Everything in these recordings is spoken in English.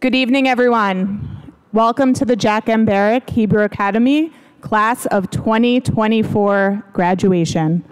Good evening, everyone. Welcome to the Jack M. Barrack Hebrew Academy Class of 2024 graduation.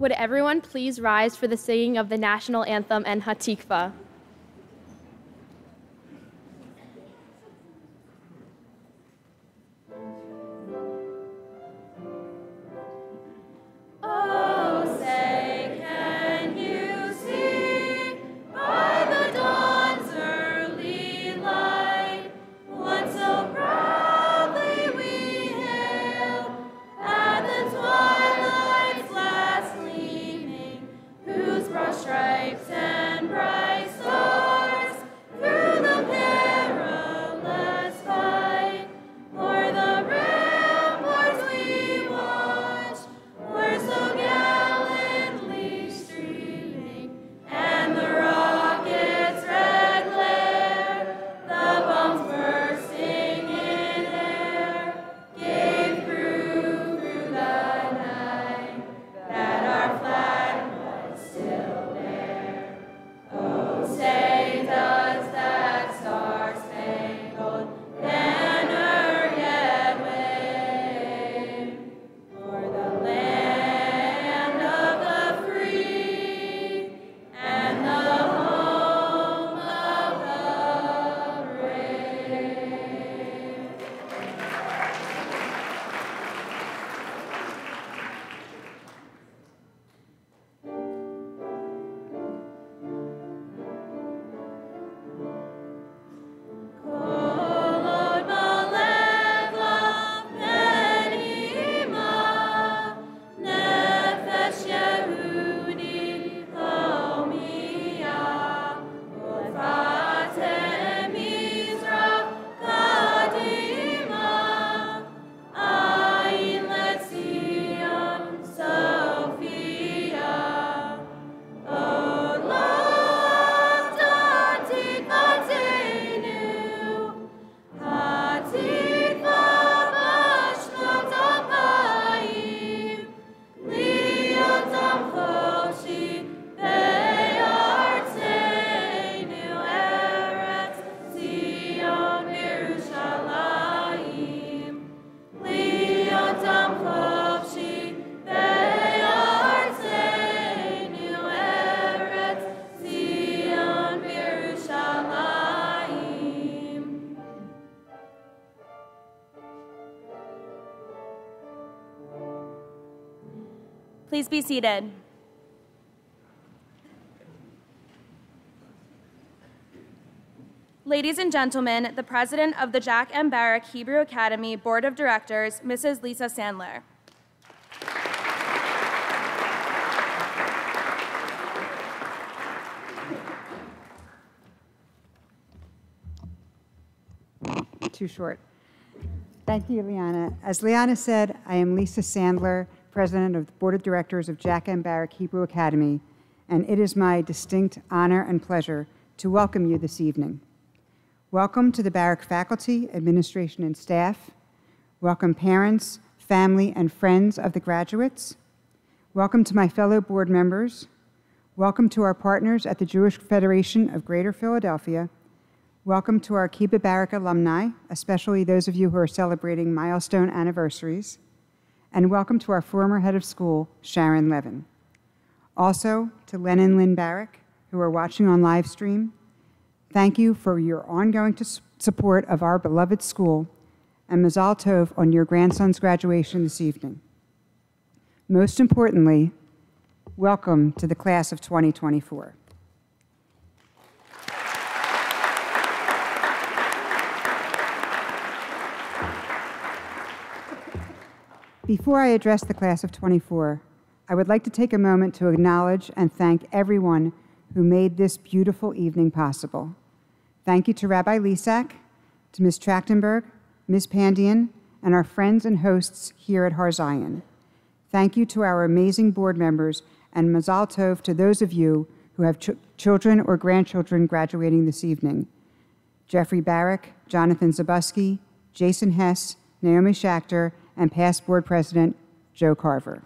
Would everyone please rise for the singing of the National Anthem and Hatikvah? Please be seated. Ladies and gentlemen, the president of the Jack M. Barrack Hebrew Academy Board of Directors, Mrs. Lisa Sandler. Too short. Thank you, Liana. As Liana said, I am Lisa Sandler, president of the Board of Directors of Jack M. Barrack Hebrew Academy, and it is my distinct honor and pleasure to welcome you this evening. Welcome to the Barrack faculty, administration, and staff. Welcome parents, family, and friends of the graduates. Welcome to my fellow board members. Welcome to our partners at the Jewish Federation of Greater Philadelphia. Welcome to our Kibbutz Barrack alumni, especially those of you who are celebrating milestone anniversaries. And welcome to our former head of school, Sharon Levin. Also, to Len and Lynn Barrack, who are watching on live stream, thank you for your ongoing support of our beloved school, and Mazal Tov on your grandson's graduation this evening. Most importantly, welcome to the class of 2024. Before I address the class of 24, I would like to take a moment to acknowledge and thank everyone who made this beautiful evening possible. Thank you to Rabbi Lissak, to Ms. Trachtenberg, Ms. Pandian, and our friends and hosts here at Har Zion. Thank you to our amazing board members, and Mazal Tov to those of you who have children or grandchildren graduating this evening. Jeffrey Barrack, Jonathan Zabusky, Jason Hess, Naomi Schachter, and past board president, Joe Carver.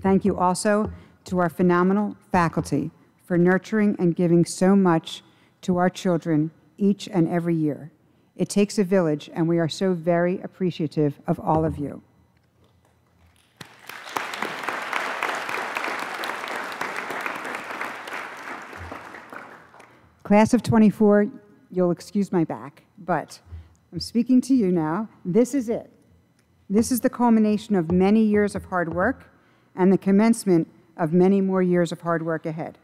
Thank you also to our phenomenal faculty for nurturing and giving so much to our children each and every year. It takes a village, and we are so very appreciative of all of you. Class of 24, you'll excuse my back, but I'm speaking to you now. This is it. This is the culmination of many years of hard work and the commencement of many more years of hard work ahead.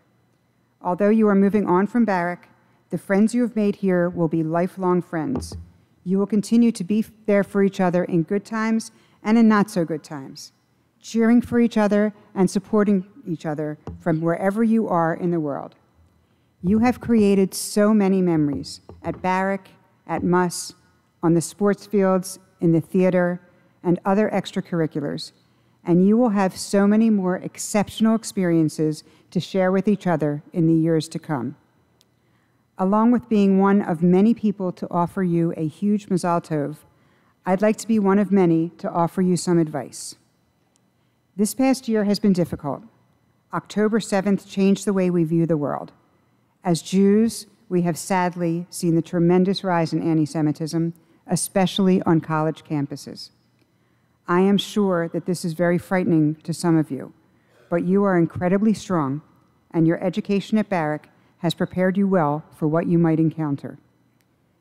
Although you are moving on from Barrack, the friends you have made here will be lifelong friends. You will continue to be there for each other in good times and in not so good times, cheering for each other and supporting each other from wherever you are in the world. You have created so many memories at Barrack, at Muss, on the sports fields, in the theater, and other extracurriculars, and you will have so many more exceptional experiences to share with each other in the years to come. Along with being one of many people to offer you a huge Mazal Tov, I'd like to be one of many to offer you some advice. This past year has been difficult. October 7th changed the way we view the world. As Jews, we have sadly seen the tremendous rise in anti-Semitism, especially on college campuses. I am sure that this is very frightening to some of you, but you are incredibly strong, and your education at Barrack has prepared you well for what you might encounter.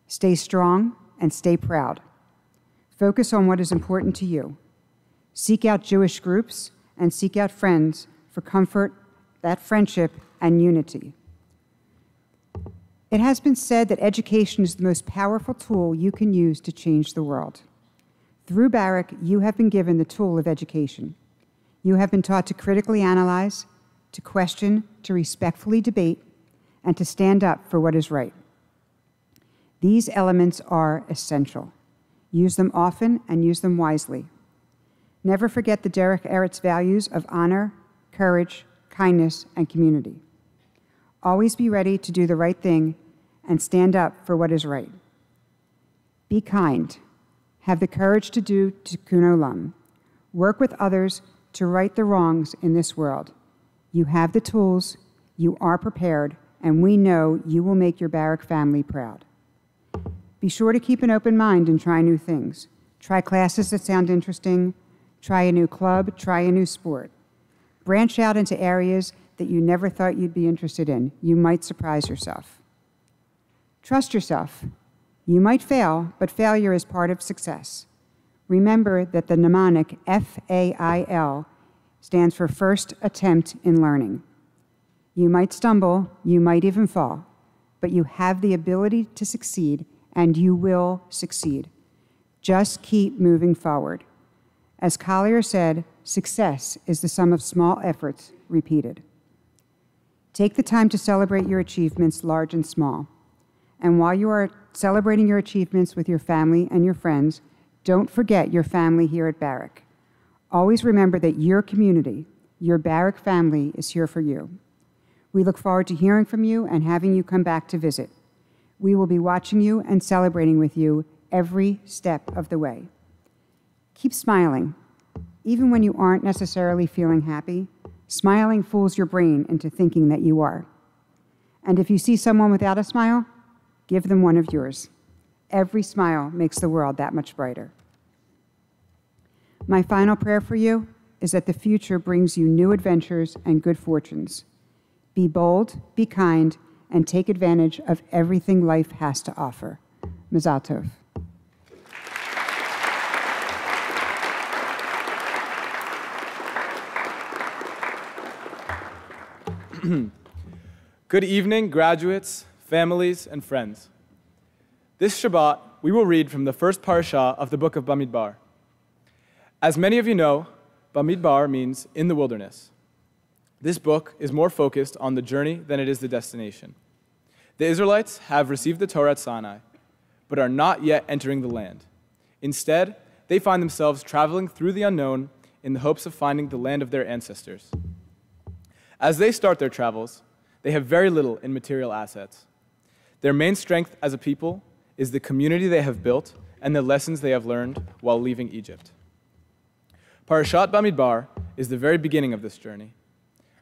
Stay strong and stay proud. Focus on what is important to you. Seek out Jewish groups and seek out friends for comfort, that friendship, and unity. It has been said that education is the most powerful tool you can use to change the world. Through Barrack, you have been given the tool of education. You have been taught to critically analyze, to question, to respectfully debate, and to stand up for what is right. These elements are essential. Use them often and use them wisely. Never forget the Derek Eretz values of honor, courage, kindness, and community. Always be ready to do the right thing and stand up for what is right. Be kind. Have the courage to do tikkun olam. Work with others to right the wrongs in this world. You have the tools, you are prepared, and we know you will make your Barrack family proud. Be sure to keep an open mind and try new things. Try classes that sound interesting, try a new club, try a new sport. Branch out into areas that you never thought you'd be interested in. You might surprise yourself. Trust yourself. You might fail, but failure is part of success. Remember that the mnemonic FAIL stands for First Attempt in Learning. You might stumble, you might even fall, but you have the ability to succeed, and you will succeed. Just keep moving forward. As Collier said, success is the sum of small efforts repeated. Take the time to celebrate your achievements, large and small. And while you are celebrating your achievements with your family and your friends, don't forget your family here at Barrack. Always remember that your community, your Barrack family, is here for you. We look forward to hearing from you and having you come back to visit. We will be watching you and celebrating with you every step of the way. Keep smiling. Even when you aren't necessarily feeling happy, smiling fools your brain into thinking that you are. And if you see someone without a smile, give them one of yours. Every smile makes the world that much brighter. My final prayer for you is that the future brings you new adventures and good fortunes. Be bold, be kind, and take advantage of everything life has to offer. Mazal Tov. Good evening, graduates, families, and friends. This Shabbat, we will read from the first parasha of the book of Bamidbar. As many of you know, Bamidbar means in the wilderness. This book is more focused on the journey than it is the destination. The Israelites have received the Torah at Sinai, but are not yet entering the land. Instead, they find themselves traveling through the unknown in the hopes of finding the land of their ancestors. As they start their travels, they have very little in material assets. Their main strength as a people is the community they have built and the lessons they have learned while leaving Egypt. Parashat Bamidbar is the very beginning of this journey.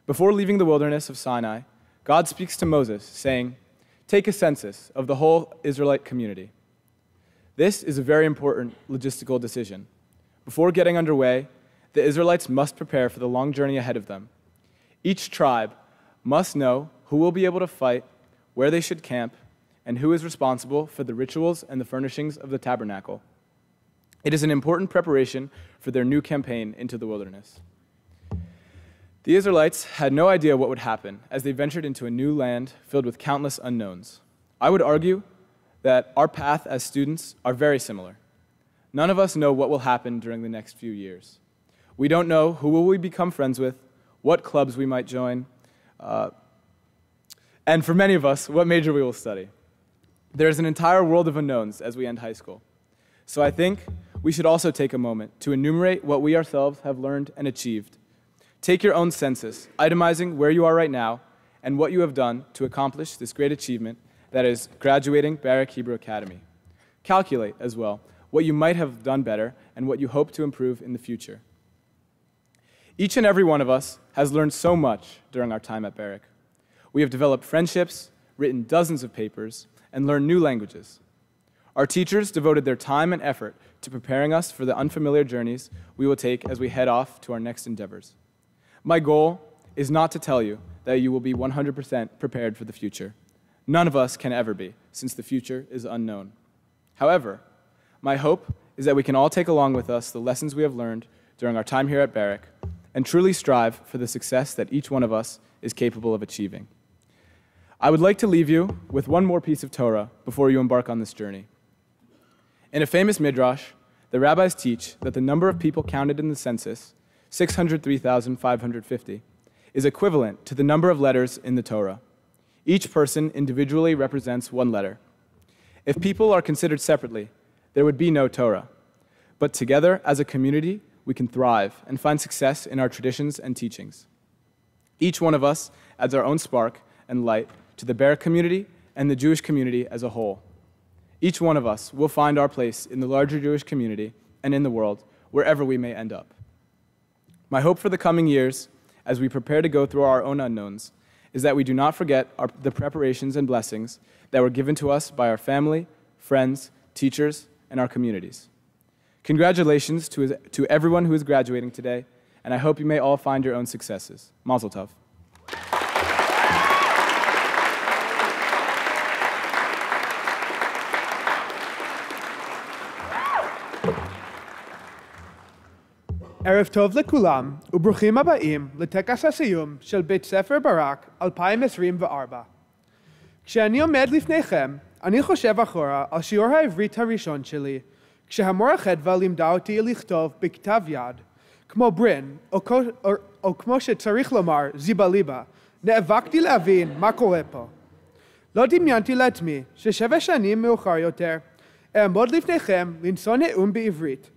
Before leaving the wilderness of Sinai, God speaks to Moses, saying, "Take a census of the whole Israelite community." This is a very important logistical decision. Before getting underway, the Israelites must prepare for the long journey ahead of them. Each tribe must know who will be able to fight, where they should camp, and who is responsible for the rituals and the furnishings of the tabernacle. It is an important preparation for their new campaign into the wilderness. The Israelites had no idea what would happen as they ventured into a new land filled with countless unknowns. I would argue that our path as students are very similar. None of us know what will happen during the next few years. We don't know who will we become friends with, what clubs we might join, and for many of us, what major we will study. There is an entire world of unknowns as we end high school. So I think we should also take a moment to enumerate what we ourselves have learned and achieved. Take your own census, itemizing where you are right now and what you have done to accomplish this great achievement that is graduating Barrack Hebrew Academy. Calculate, as well, what you might have done better and what you hope to improve in the future. Each and every one of us has learned so much during our time at Barrack. We have developed friendships, written dozens of papers, and learned new languages. Our teachers devoted their time and effort to preparing us for the unfamiliar journeys we will take as we head off to our next endeavors. My goal is not to tell you that you will be 100% prepared for the future. None of us can ever be, since the future is unknown. However, my hope is that we can all take along with us the lessons we have learned during our time here at Barrack and truly strive for the success that each one of us is capable of achieving. I would like to leave you with one more piece of Torah before you embark on this journey. In a famous Midrash, the rabbis teach that the number of people counted in the census, 603,550, is equivalent to the number of letters in the Torah. Each person individually represents one letter. If people are considered separately, there would be no Torah. But together, as a community, we can thrive and find success in our traditions and teachings. Each one of us adds our own spark and light to the Barrack community and the Jewish community as a whole. Each one of us will find our place in the larger Jewish community and in the world, wherever we may end up. My hope for the coming years, as we prepare to go through our own unknowns, is that we do not forget the preparations and blessings that were given to us by our family, friends, teachers, and our communities. Congratulations to everyone who is graduating today, and I hope you may all find your own successes. Mazel tov. ערב טוב לכולם, וברוכים הבאים לטקס הסיום של בית ספר ברק 2024. כשאני עומד לפניכם, אני חושב אחורה על שיעור העברית הראשון שלי, כשהמורה חדווה לימדה אותי לכתוב בכתב יד, כמו ברין, או כמו שצריך לומר, זיבליבה. נאבקתי להבין מה קורה פה. לא דמיינתי לעצמי ש7 שנים מאוחר יותר, אעמוד לפניכם לנשוא נאום בעברית.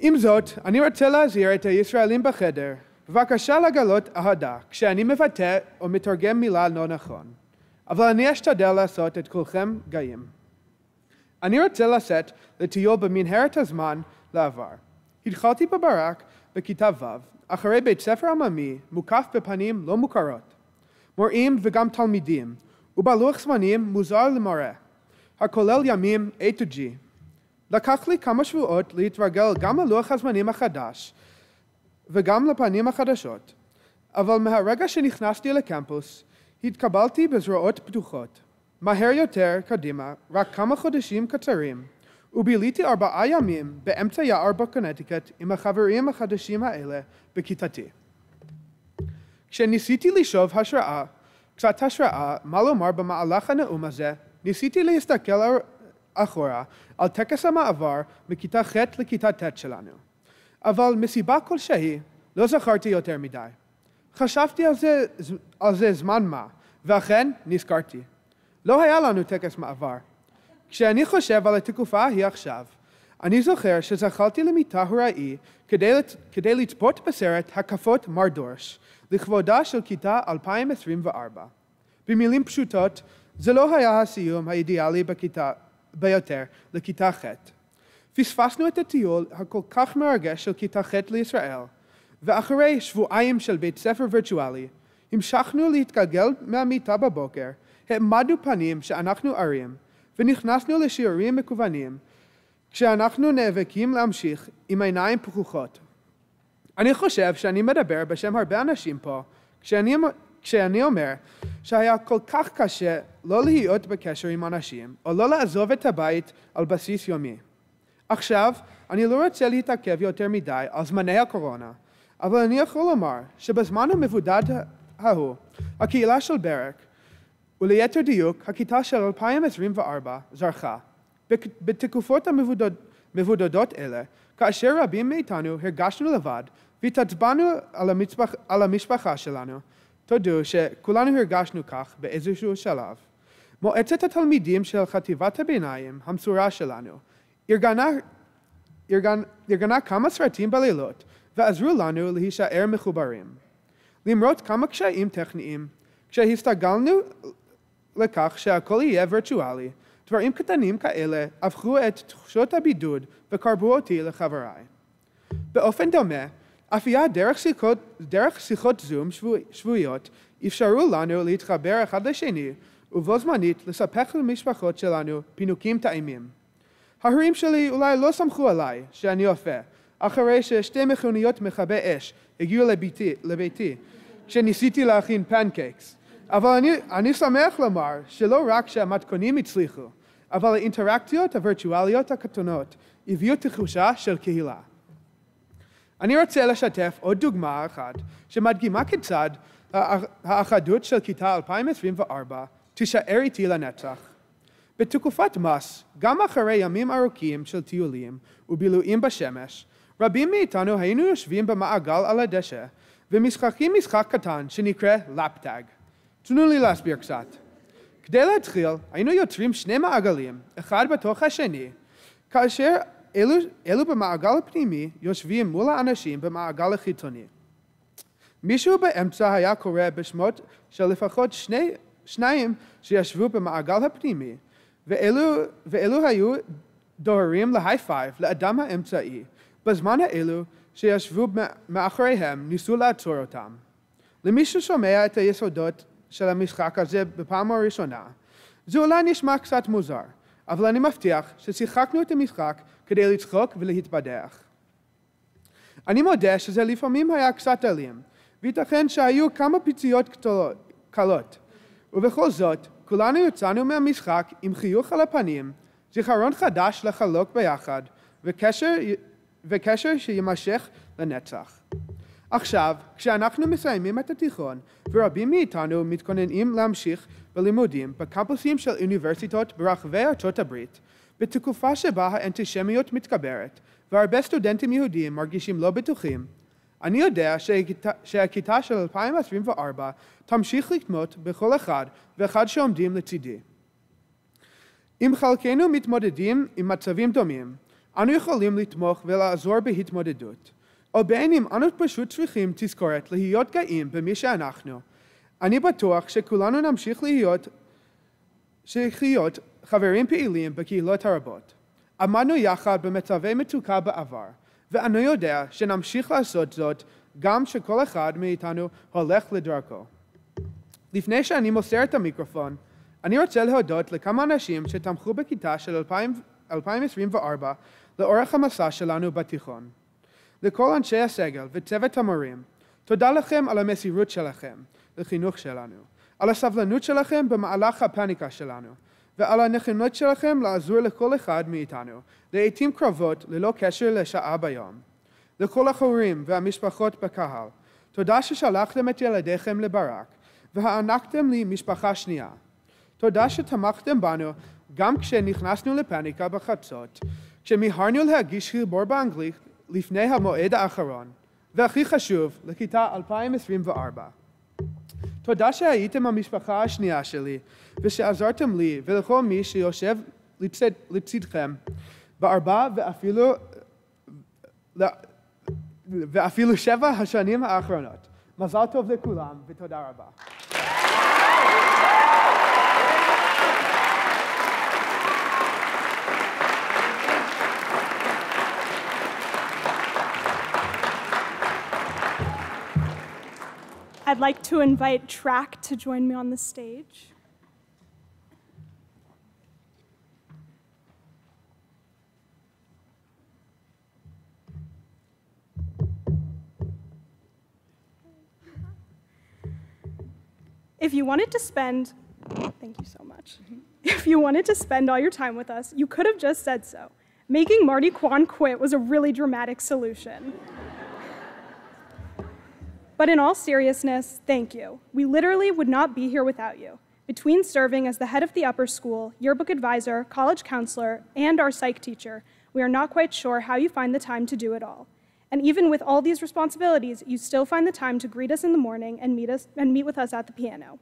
עם זאת, אני רוצה להזהיר את הישראלים בחדר. בבקשה לגלות אהדה כשאני מבטא או מתרגם מילה לא נכון. אבל אני אשתדל לעשות את כולכם גאים. אני רוצה לצאת לטיול במנהרת הזמן לעבר. התחלתי בברק בכיתה ו' אחרי בית ספר עממי מוקף בפנים לא מוכרות. מורים וגם תלמידים, ובלוח זמנים מוזר למורה, הכולל ימים A to G. לקח לי כמה שבועות להתרגל גם ללוח הזמנים החדש וגם לפנים החדשות, אבל מהרגע שנכנסתי לקמפוס, התקבלתי בזרועות פתוחות. מהר יותר קדימה, רק כמה חודשים קצרים, וביליתי 4 ימים באמצע יער בקונטיקט עם החברים החדשים האלה בכיתתי. כשניסיתי לשאוב קצת השראה מה לומר במהלך הנאום הזה, ניסיתי להסתכל אחורה על טקס המעבר מכיתה ח' לכיתה ט' שלנו. אבל מסיבה כלשהי לא זכרתי יותר מדי. חשבתי על זה זמן מה, ואכן נזכרתי. לא היה לנו טקס מעבר. כשאני חושב על התקופה ההיא עכשיו, אני זוכר שזחלתי למיטה הוראי כדי לצפות בסרט "הקפות מר דורש" לכבודה של כיתה 2024. במילים פשוטות, זה לא היה הסיום האידיאלי בכיתה ביותר לכיתה ח'. פספסנו את הטיול הכל כך מרגש של כיתה ח' לישראל, ואחרי שבועיים של בית ספר וירטואלי, המשכנו להתגלגל מהמיטה בבוקר, העמדנו פנים שאנחנו ערים, ונכנסנו לשיעורים מקוונים, כשאנחנו נאבקים להמשיך עם עיניים פקוחות. אני חושב שאני מדבר בשם הרבה אנשים פה, כשאני כשאני אומר שהיה כל כך קשה לא להיות בקשר עם אנשים או לא לעזוב את הבית על בסיס יומי. עכשיו, אני לא רוצה להתעכב יותר מדי על זמני הקורונה, אבל אני יכול לומר שבזמן המבודד ההוא, הקהילה של ברק, וליתר דיוק, הכיתה של 2024 זרחה. בתקופות המבודדות אלה, כאשר רבים מאיתנו הרגשנו לבד והתעצבנו על המשפחה שלנו, תודו שכולנו הרגשנו כך באיזשהו שלב. מועצת התלמידים של חטיבת הביניים, המסורה שלנו, ארגנה כמה סרטים בלילות ועזרו לנו להישאר מחוברים. למרות כמה קשיים טכניים, כשהסתגלנו לכך שהכל יהיה וירטואלי, דברים קטנים כאלה הפכו את תחושות הבידוד וקרבו אותי לחבריי. באופן דומה, אפייה דרך שיחות זום שבועיות אפשרו לנו להתחבר אחד לשני ובו זמנית לספק למשפחות שלנו פינוקים טעימים. ההורים שלי אולי לא סמכו עליי שאני אופה, אחרי ששתי מכוניות מכבי אש הגיעו לביתי כשניסיתי להכין פנקייקס. אבל אני שמח לומר שלא רק שהמתכונים הצליחו, אבל האינטראקציות הווירטואליות הקטנות הביאו תחושה של קהילה. אני רוצה לשתף עוד דוגמה אחת שמדגימה כיצד האחדות של כיתה 2024 תישאר איתי לנצח. בתקופת מס, גם אחרי ימים ארוכים של טיולים ובילויים בשמש, רבים מאיתנו היינו יושבים במעגל על הדשא ומשחקים משחק קטן שנקרא לאפטאג. תנו לי להסביר קצת. כדי להתחיל, היינו יוצרים שני מעגלים, אחד בתוך השני, כאשר אלו במעגל הפנימי יושבים מול האנשים במעגל החיצוני. מישהו באמצע היה קורא בשמות של לפחות שניים שישבו במעגל הפנימי, ואלו היו דוהרים להי-פייב לאדם האמצעי, בזמן האלו שישבו מאחריהם ניסו לעצור אותם. למי ששומע את היסודות של המשחק הזה בפעם הראשונה, זה אולי נשמע קצת מוזר, אבל אני מבטיח ששיחקנו את המשחק כדי לצחוק ולהתבדח. אני מודה שזה לפעמים היה קצת אלים, וייתכן שהיו כמה פיציות קלות, ובכל זאת, כולנו יצאנו מהמשחק עם חיוך על הפנים, זיכרון חדש לחלוק ביחד, וקשר שימשך לנצח. עכשיו, כשאנחנו מסיימים את התיכון, ורבים מאיתנו מתכוננים להמשיך בלימודים בקמפוסים של אוניברסיטאות ברחבי ארצות הברית, בתקופה שבה האנטישמיות מתגברת, והרבה סטודנטים יהודים מרגישים לא בטוחים, אני יודע שהכיתה של 2024 תמשיך לתמות בכל אחד ואחד שעומדים לצידי. אם חלקנו מתמודדים עם מצבים דומים, אנו יכולים לתמוך ולעזור בהתמודדות. או בין אם אנו פשוט צריכים תזכורת להיות גאים במי שאנחנו. אני בטוח שכולנו נמשיך להיות חברים פעילים בקהילות הרבות. עמדנו יחד במצבי מצוקה בעבר, ואני יודע שנמשיך לעשות זאת גם שכל אחד מאיתנו הולך לדרכו. לפני שאני מוסר את המיקרופון, אני רוצה להודות לכמה אנשים שתמכו בכיתה של 2024 לאורך המסע שלנו בתיכון. לכל אנשי הסגל וצוות המורים, תודה לכם על המסירות שלכם לחינוך שלנו, על הסבלנות שלכם במהלך הפניקה שלנו, ועל הנכונות שלכם לעזור לכל אחד מאיתנו, לעתים קרבות ללא קשר לשעה ביום. לכל החורים והמשפחות בקהל, תודה ששלחתם את ילדיכם לברק, והענקתם לי משפחה שנייה. תודה שתמכתם בנו גם כשנכנסנו לפניקה בחצות, כשמיהרנו להגיש חיבור באנגלית לפני המועד האחרון, והכי חשוב, לכיתה 2024. תודה שהייתם המשפחה השנייה שלי, ושעזרתם לי ולכל מי שיושב לצדכם בארבע ואפילו 7 השנים האחרונות. מזל טוב לכולם ותודה רבה. I'd like to invite Trach to join me on the stage. If you wanted to spend, thank you so much. If you wanted to spend all your time with us, you could have just said so. Making Marty Kwan quit was a really dramatic solution. But in all seriousness, thank you. We literally would not be here without you. Between serving as the head of the upper school, yearbook advisor, college counselor, and our psych teacher, we are not quite sure how you find the time to do it all. And even with all these responsibilities, you still find the time to greet us in the morning and meet with us at the piano.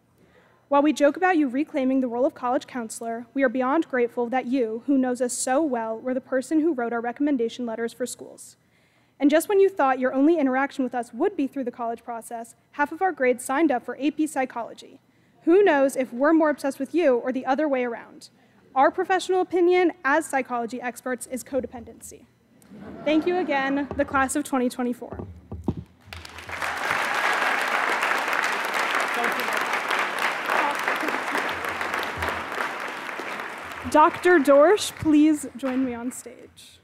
While we joke about you reclaiming the role of college counselor, we are beyond grateful that you, who knows us so well, were the person who wrote our recommendation letters for schools. And just when you thought your only interaction with us would be through the college process, half of our grades signed up for AP Psychology. Who knows if we're more obsessed with you or the other way around? Our professional opinion as psychology experts is codependency. Thank you again, the class of 2024. Dr. Dorsch, please join me on stage.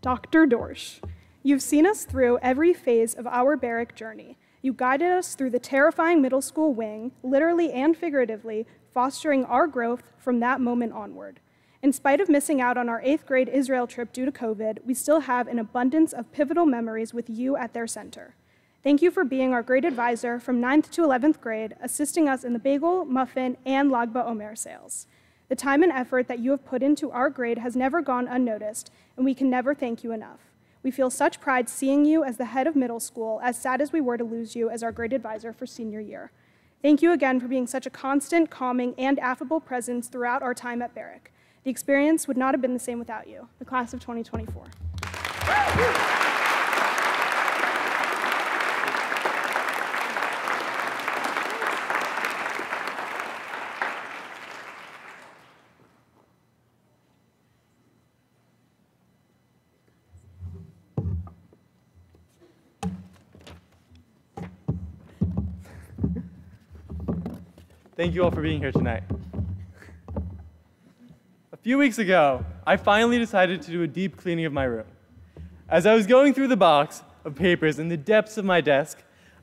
Dr. Dorsch, you've seen us through every phase of our Barrack journey. You guided us through the terrifying middle school wing, literally and figuratively, fostering our growth from that moment onward. In spite of missing out on our 8th grade Israel trip due to COVID, we still have an abundance of pivotal memories with you at their center. Thank you for being our grade advisor from 9th to 11th grade, assisting us in the bagel, muffin, and Lag BaOmer sales. The time and effort that you have put into our grade has never gone unnoticed, and we can never thank you enough. We feel such pride seeing you as the head of middle school, as sad as we were to lose you as our grade advisor for senior year. Thank you again for being such a constant, calming, and affable presence throughout our time at Barrack. The experience would not have been the same without you, the class of 2024. Thank you all for being here tonight. A few weeks ago, I finally decided to do a deep cleaning of my room. As I was going through the box of papers in the depths of my desk,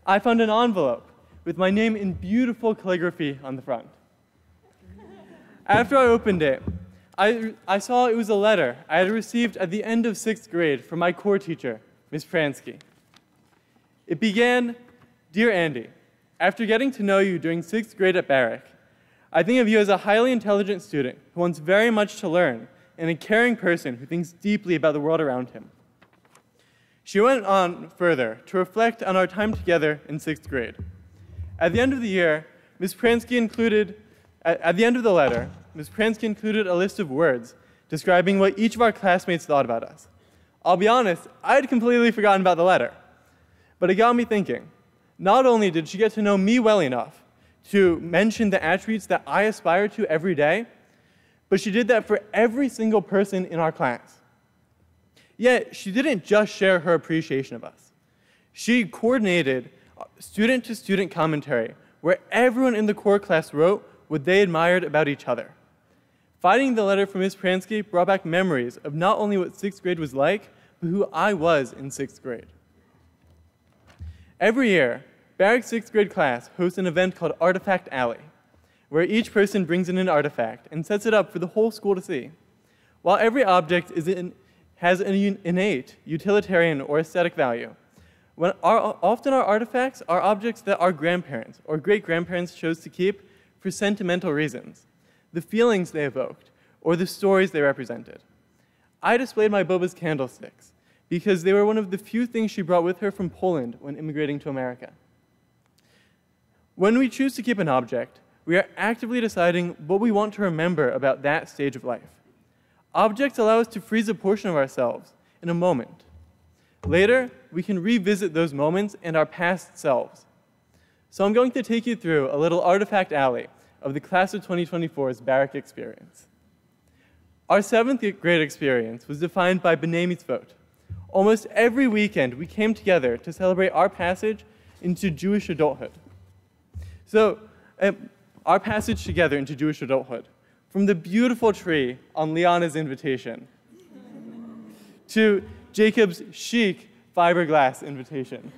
I found an envelope with my name in beautiful calligraphy on the front. After I opened it, I saw it was a letter I had received at the end of 6th grade from my core teacher, Ms. Pransky. It began, "Dear Andy, after getting to know you during 6th grade at Barrack, I think of you as a highly intelligent student who wants very much to learn and a caring person who thinks deeply about the world around him." She went on further to reflect on our time together in 6th grade. At the end of the year, Ms. Pransky included, at the end of the letter, Ms. Pransky included a list of words describing what each of our classmates thought about us. I'll be honest, I had completely forgotten about the letter. But it got me thinking. Not only did she get to know me well enough to mention the attributes that I aspire to every day, but she did that for every single person in our class. Yet, she didn't just share her appreciation of us. She coordinated student-to-student commentary where everyone in the core class wrote what they admired about each other. Finding the letter from Ms. Pransky brought back memories of not only what 6th grade was like, but who I was in 6th grade. Every year, Barrack's 6th grade class hosts an event called Artifact Alley, where each person brings in an artifact and sets it up for the whole school to see. While every object has an innate utilitarian or aesthetic value, often our artifacts are objects that our grandparents or great-grandparents chose to keep for sentimental reasons, the feelings they evoked, or the stories they represented. I displayed my Boba's candlesticks because they were one of the few things she brought with her from Poland when immigrating to America. When we choose to keep an object, we are actively deciding what we want to remember about that stage of life. Objects allow us to freeze a portion of ourselves in a moment. Later, we can revisit those moments and our past selves. So I'm going to take you through a little artifact alley of the class of 2024's Barrack experience. Our 7th grade experience was defined by B'nai Mitzvot. Almost every weekend, we came together to celebrate our passage into Jewish adulthood. from the beautiful tree on Liana's invitation to Jacob's chic fiberglass invitation.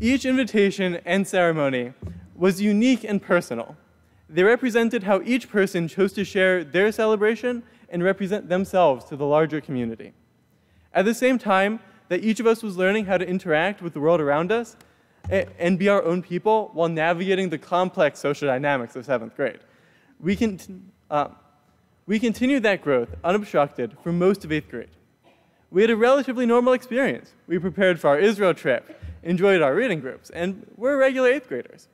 Each invitation and ceremony was unique and personal. They represented how each person chose to share their celebration and represent themselves to the larger community. At the same time that each of us was learning how to interact with the world around us and be our own people while navigating the complex social dynamics of seventh grade, we continued that growth unobstructed for most of eighth grade. We had a relatively normal experience. We prepared for our Israel trip, enjoyed our reading groups, and were regular eighth graders.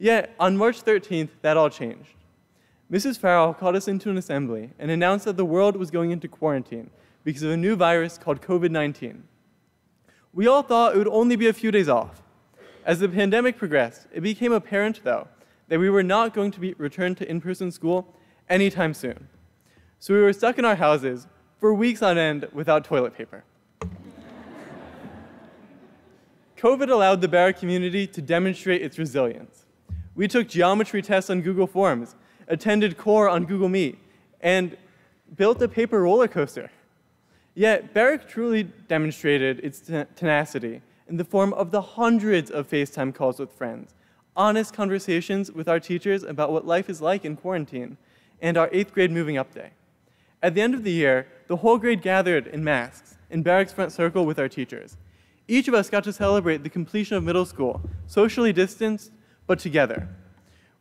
Yet, on March 13th, that all changed. Mrs. Farrell called us into an assembly and announced that the world was going into quarantine because of a new virus called COVID-19. We all thought it would only be a few days off. As the pandemic progressed, it became apparent, though, that we were not going to return to in-person school anytime soon. So we were stuck in our houses for weeks on end without toilet paper. COVID allowed the Barrack community to demonstrate its resilience. We took geometry tests on Google Forms, attended core on Google Meet, and built a paper roller coaster. Yet, Barrack truly demonstrated its tenacity in the form of the hundreds of FaceTime calls with friends, honest conversations with our teachers about what life is like in quarantine, and our eighth grade moving up day. At the end of the year, the whole grade gathered in masks in Barrack's front circle with our teachers. Each of us got to celebrate the completion of middle school, socially distanced, but together.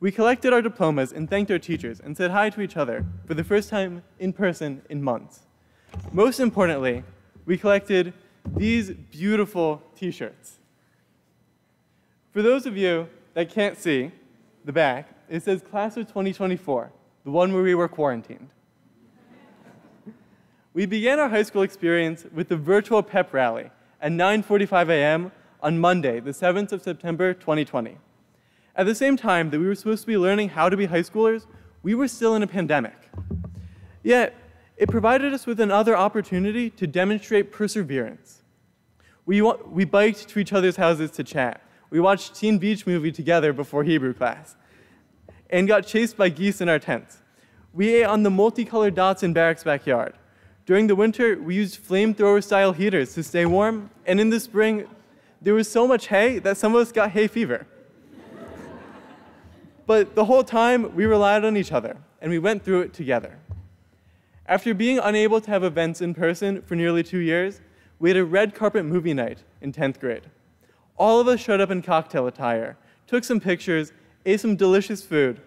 We collected our diplomas and thanked our teachers and said hi to each other for the first time in person in months. Most importantly, we collected these beautiful t-shirts. For those of you that can't see the back, it says Class of 2024, the one where we were quarantined. We began our high school experience with the virtual pep rally at 9:45 a.m. on Monday, the 7th of September, 2020. At the same time that we were supposed to be learning how to be high schoolers, we were still in a pandemic. Yet, it provided us with another opportunity to demonstrate perseverance. We biked to each other's houses to chat. We watched Teen Beach Movie together before Hebrew class and got chased by geese in our tents. We ate on the multicolored dots in Barrack's backyard. During the winter, we used flamethrower-style heaters to stay warm, and in the spring, there was so much hay that some of us got hay fever. But the whole time, we relied on each other, and we went through it together. After being unable to have events in person for nearly 2 years, we had a red carpet movie night in 10th grade. All of us showed up in cocktail attire, took some pictures, ate some delicious food,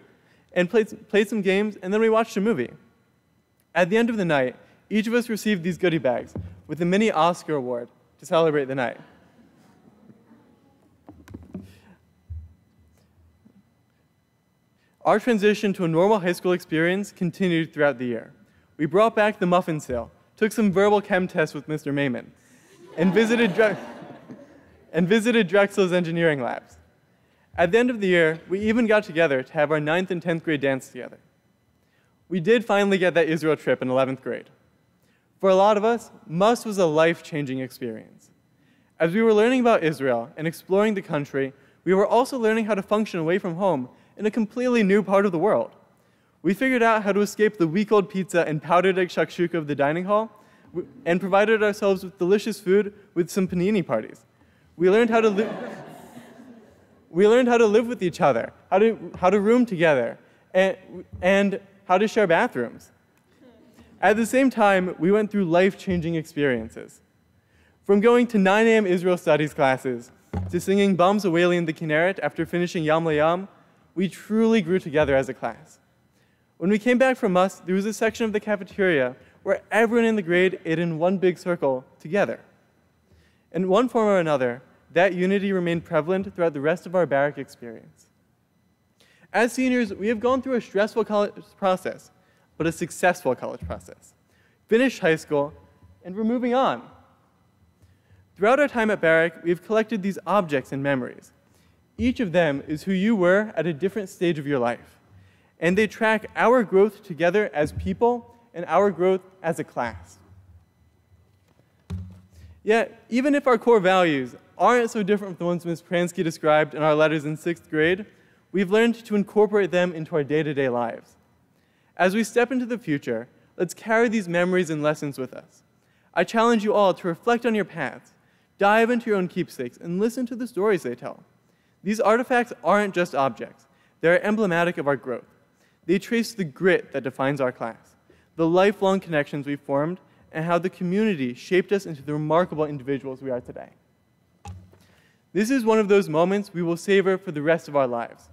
and played some games, and then we watched a movie. At the end of the night, each of us received these goodie bags with a mini Oscar award to celebrate the night. Our transition to a normal high school experience continued throughout the year. We brought back the muffin sale, took some verbal chem tests with Mr. Mayman, and visited Drexel's engineering labs. At the end of the year, we even got together to have our 9th and 10th grade dance together. We did finally get that Israel trip in 11th grade. For a lot of us, Muss was a life-changing experience. As we were learning about Israel and exploring the country, we were also learning how to function away from home in a completely new part of the world. We figured out how to escape the week-old pizza and powdered egg shakshuka of the dining hall and provided ourselves with delicious food with some panini parties. We learned how to live with each other, how to room together, and how to share bathrooms. At the same time, we went through life-changing experiences. From going to 9 a.m. Israel studies classes to singing Bams Aweli in the Kinneret after finishing Yam Layam, we truly grew together as a class. When we came back from Muss, there was a section of the cafeteria where everyone in the grade ate in one big circle together. In one form or another, that unity remained prevalent throughout the rest of our Barrack experience. As seniors, we have gone through a stressful college process, but a successful college process. Finished high school, and we're moving on. Throughout our time at Barrack, we have collected these objects and memories. Each of them is who you were at a different stage of your life, and they track our growth together as people and our growth as a class. Yet, even if our core values aren't so different from the ones Ms. Pransky described in our letters in 6th grade, we've learned to incorporate them into our day-to-day lives. As we step into the future, let's carry these memories and lessons with us. I challenge you all to reflect on your paths, dive into your own keepsakes, and listen to the stories they tell. These artifacts aren't just objects. They're emblematic of our growth. They trace the grit that defines our class, the lifelong connections we've formed, and how the community shaped us into the remarkable individuals we are today. This is one of those moments we will savor for the rest of our lives.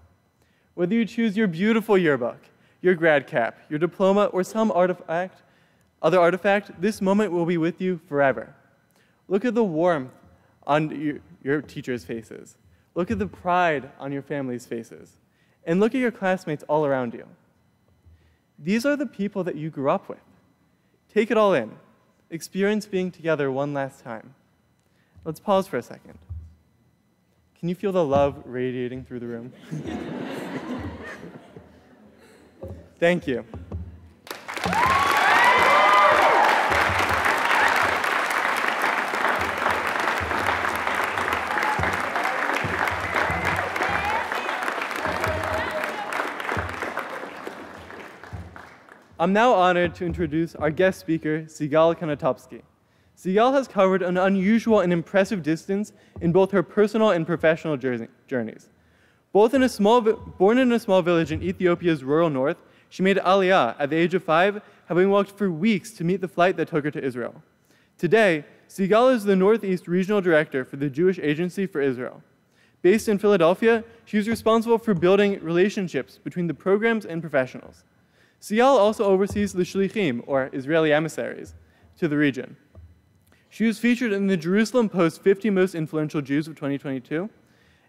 Whether you choose your beautiful yearbook, your grad cap, your diploma, or some other artifact, this moment will be with you forever. Look at the warmth on your teachers' faces. Look at the pride on your family's faces. And look at your classmates all around you. These are the people that you grew up with. Take it all in. Experience being together one last time. Let's pause for a second. Can you feel the love radiating through the room? Thank you. I'm now honored to introduce our guest speaker, Sigal Kanatopsky. Sigal has covered an unusual and impressive distance in both her personal and professional journeys. Born in a small village in Ethiopia's rural north, she made Aliyah at the age of 5, having walked for weeks to meet the flight that took her to Israel. Today, Sigal is the Northeast Regional Director for the Jewish Agency for Israel. Based in Philadelphia, she is responsible for building relationships between the programs and professionals. Sigal also oversees the Shlichim, or Israeli emissaries, to the region. She was featured in the Jerusalem Post 50 Most Influential Jews of 2022,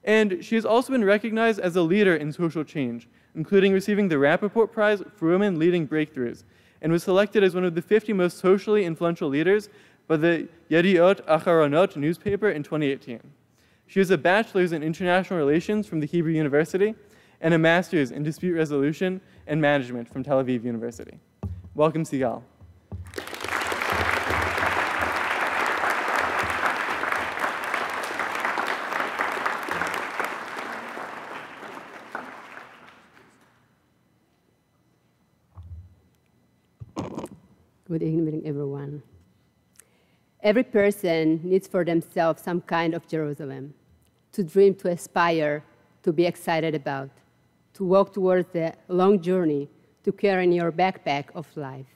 and she has also been recognized as a leader in social change, including receiving the Rappaport Prize for Women Leading Breakthroughs, and was selected as one of the 50 most socially influential leaders by the Yediot Acharonot newspaper in 2018. She has a bachelor's in international relations from the Hebrew University, and a master's in dispute resolution and management from Tel Aviv University. Welcome, Sigal. Good evening, everyone. Every person needs for themselves some kind of Jerusalem, to dream, to aspire, to be excited about, to walk towards the long journey, to carry in your backpack of life.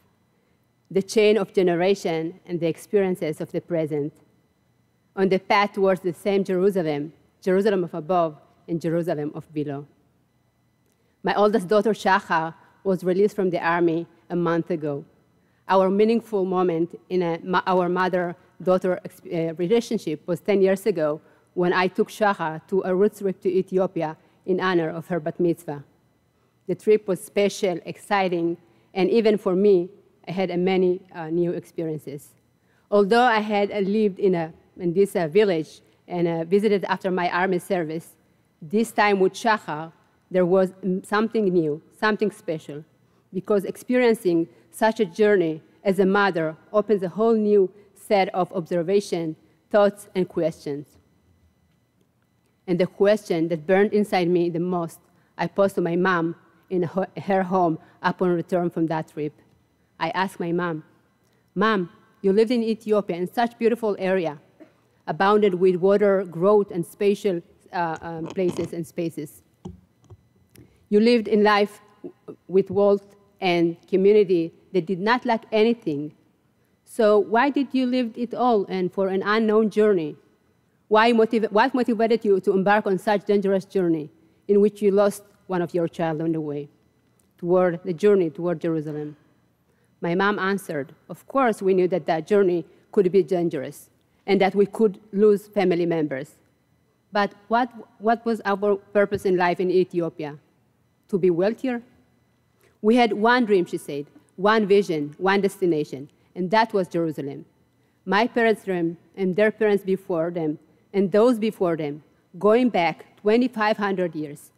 The chain of generation and the experiences of the present. On the path towards the same Jerusalem, Jerusalem of above and Jerusalem of below. My oldest daughter, Shaha, was released from the army a month ago. Our meaningful moment in our mother-daughter relationship was 10 years ago when I took Shaha to a road trip to Ethiopia in honor of her bat mitzvah. The trip was special, exciting, and even for me, I had many new experiences. Although I had lived in this village and visited after my army service, this time with Shaha, there was something new, something special, because experiencing such a journey as a mother opens a whole new set of observations, thoughts, and questions. And the question that burned inside me the most, I posed to my mom in her home upon return from that trip. I asked my mom, "Mom, you lived in Ethiopia in such beautiful area, abounded with water, growth, and spatial places and spaces. You lived in life with wealth and community that did not lack anything. So why did you leave it all and for an unknown journey? What motivated you to embark on such dangerous journey in which you lost one of your child on the way, toward the journey toward Jerusalem?" My mom answered, "Of course we knew that that journey could be dangerous and that we could lose family members. But what was our purpose in life in Ethiopia? To be wealthier? We had one dream," she said, "one vision, one destination, and that was Jerusalem. My parents' dream and their parents before them and those before them, going back 2,500 years.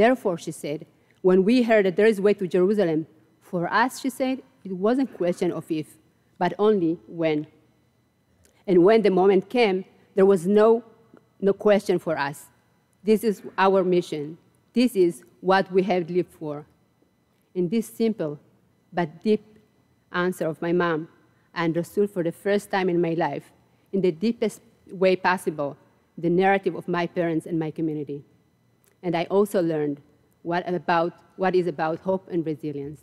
Therefore," she said, "when we heard that there is a way to Jerusalem, for us," she said, "it wasn't a question of if, but only when. And when the moment came, there was no question for us. This is our mission. This is what we have lived for. In this simple but deep answer of my mom, I understood for the first time in my life, in the deepest way possible, the narrative of my parents and my community. And I also learned what is about hope and resilience.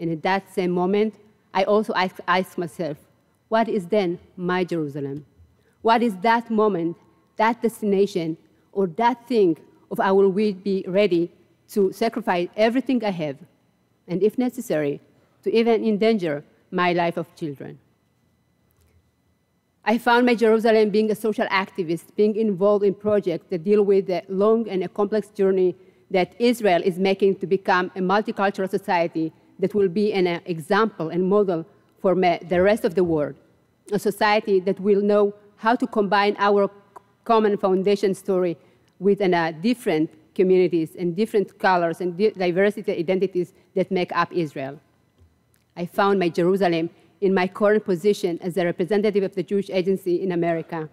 And at that same moment, I also asked myself, what is then my Jerusalem? What is that moment, that destination, or that thing of I will be ready to sacrifice everything I have, and if necessary, to even endanger my life of children. I found my Jerusalem being a social activist, being involved in projects that deal with the long and a complex journey that Israel is making to become a multicultural society that will be an example and model for the rest of the world, a society that will know how to combine our common foundation story with different communities and different colors and diversity identities that make up Israel. I found my Jerusalem in my current position as a representative of the Jewish Agency in America,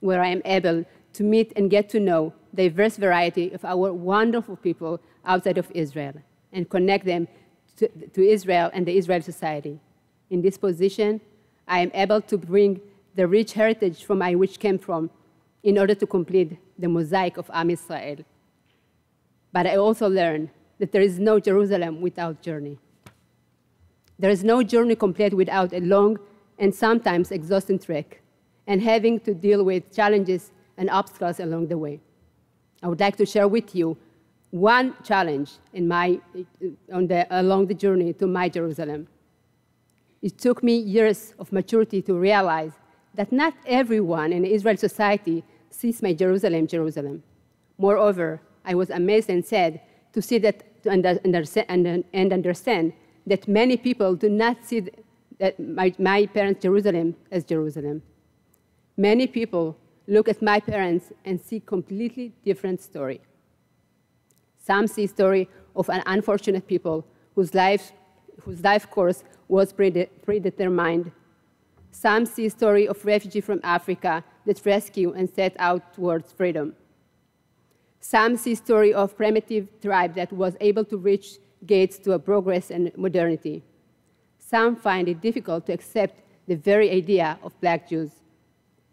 where I am able to meet and get to know the diverse variety of our wonderful people outside of Israel and connect them to Israel and the Israeli society. In this position, I am able to bring the rich heritage from which I came from in order to complete the mosaic of Am Israel. But I also learned that there is no Jerusalem without journey. There is no journey complete without a long and sometimes exhausting trek and having to deal with challenges and obstacles along the way. I would like to share with you one challenge along the journey to my Jerusalem. It took me years of maturity to realize that not everyone in Israeli society sees my Jerusalem, Jerusalem. Moreover, I was amazed and sad to see that and understand that many people do not see that my parents' Jerusalem as Jerusalem. Many people look at my parents and see completely different story. Some see story of an unfortunate people whose life course was predetermined. Some see story of refugee from Africa that rescue and set out towards freedom. Some see story of primitive tribe that was able to reach gates to a progress and modernity. Some find it difficult to accept the very idea of black Jews.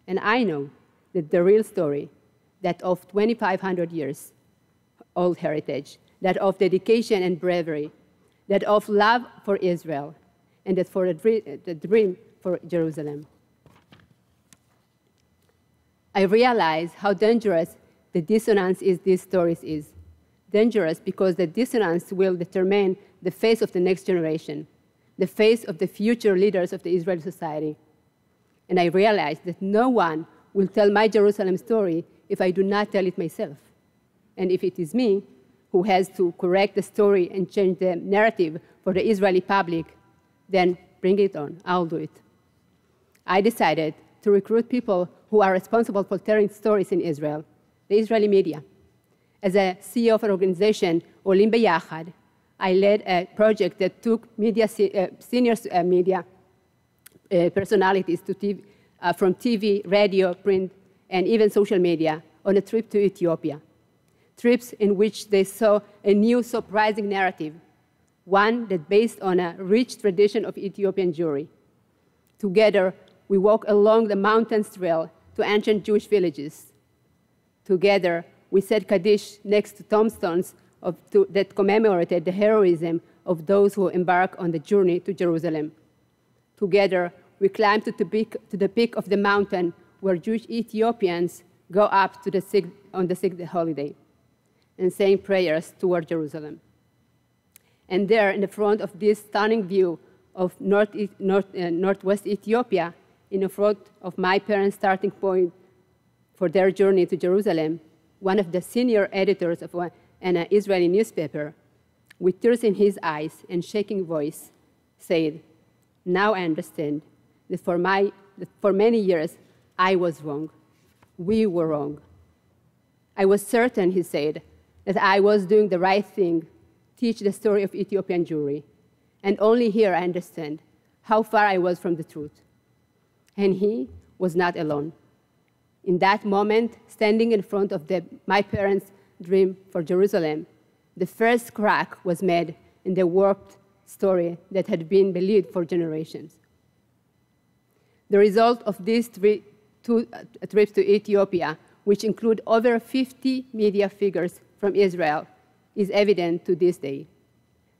And I know that the real story, that of 2,500 years old heritage, that of dedication and bravery, that of love for Israel, and that for the dream for Jerusalem. I realize how dangerous the dissonance in these stories is. Dangerous because the dissonance will determine the face of the next generation, the face of the future leaders of the Israeli society. And I realized that no one will tell my Jerusalem story if I do not tell it myself. And if it is me who has to correct the story and change the narrative for the Israeli public, then bring it on, I'll do it. I decided to recruit people who are responsible for telling stories in Israel, the Israeli media. As a CEO of an organization, Olim Beyachad, I led a project that took senior media personalities to TV, from TV, radio, print, and even social media on a trip to Ethiopia. Trips in which they saw a new surprising narrative, one that based on a rich tradition of Ethiopian Jewry. Together, we walked along the mountain's trail to ancient Jewish villages. Together, we said Kaddish next to tombstones that commemorated the heroism of those who embark on the journey to Jerusalem. Together, we climbed to the peak of the mountain where Jewish Ethiopians go up to the Sigd, on the Sigd holiday and saying prayers toward Jerusalem. And there, in the front of this stunning view of northwest Ethiopia, in the front of my parents' starting point for their journey to Jerusalem, one of the senior editors of an Israeli newspaper, with tears in his eyes and shaking voice, said, "Now I understand that for many years I was wrong. We were wrong. I was certain," he said, "that I was doing the right thing, teach the story of Ethiopian Jewry, and only here I understand how far I was from the truth." And he was not alone. In that moment, standing in front of my parents' dream for Jerusalem, the first crack was made in the warped story that had been believed for generations. The result of these two trips to Ethiopia, which include over 50 media figures from Israel, is evident to this day.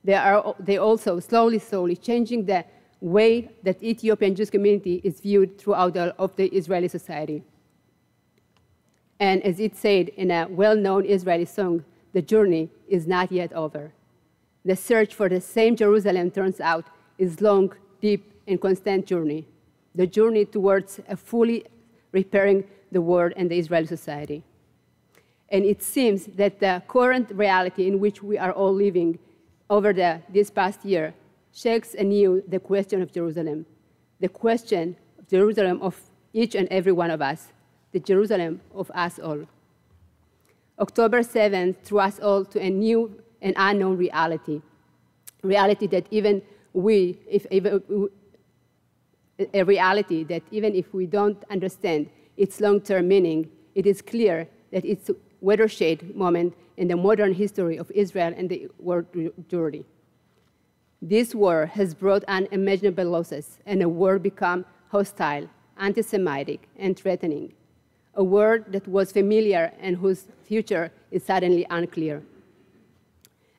They also slowly changing the way that Ethiopian Jewish community is viewed throughout the Israeli society. And as it said in a well-known Israeli song, the journey is not yet over. The search for the same Jerusalem, turns out, is long, deep, and constant journey. The journey towards a fully repairing the world and the Israeli society. And it seems that the current reality in which we are all living over this past year shakes anew the question of Jerusalem, the question of Jerusalem of each and every one of us, the Jerusalem of us all. October 7th threw us all to a new and unknown reality, a reality that even if we don't understand its long-term meaning, it is clear that it's a watershed moment in the modern history of Israel and the world Jewry. This war has brought unimaginable losses, and a war become hostile, anti-Semitic, and threatening. A war that was familiar and whose future is suddenly unclear,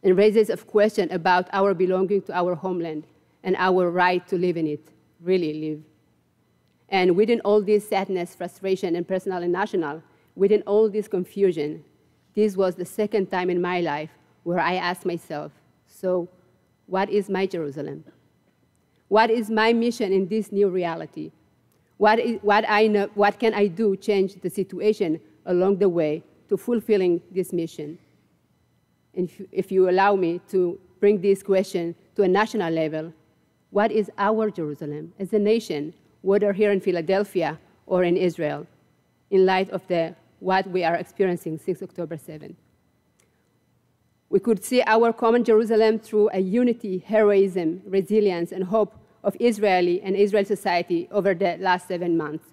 and raises a question about our belonging to our homeland and our right to live in it, really live. And within all this sadness, frustration, and personal and national, within all this confusion, this was the second time in my life where I asked myself, so what is my Jerusalem? What is my mission in this new reality? What can I do to change the situation along the way to fulfilling this mission? And if you allow me to bring this question to a national level, what is our Jerusalem as a nation, whether here in Philadelphia or in Israel, in light of what we are experiencing since October 7th? We could see our common Jerusalem through a unity, heroism, resilience, and hope of Israeli and Israel society over the last 7 months.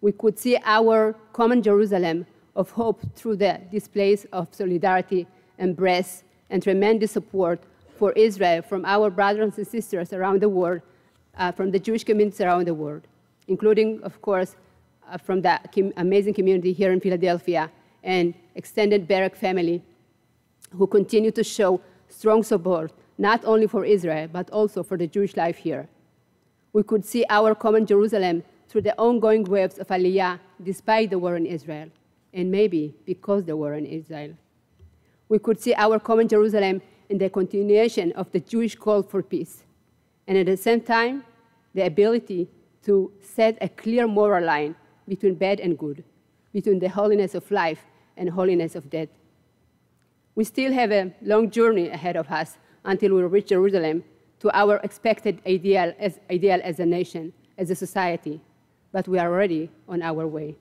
We could see our common Jerusalem of hope through the displays of solidarity, embrace, and tremendous support for Israel from our brothers and sisters around the world, from the Jewish communities around the world, including, of course, from the amazing community here in Philadelphia and extended Barrack family, who continue to show strong support, not only for Israel, but also for the Jewish life here. We could see our common Jerusalem through the ongoing waves of Aliyah, despite the war in Israel, and maybe because the war in Israel. We could see our common Jerusalem in the continuation of the Jewish call for peace, and at the same time, the ability to set a clear moral line between bad and good, between the holiness of life and holiness of death. We still have a long journey ahead of us until we reach Jerusalem to our expected ideal as a nation, as a society, but we are already on our way.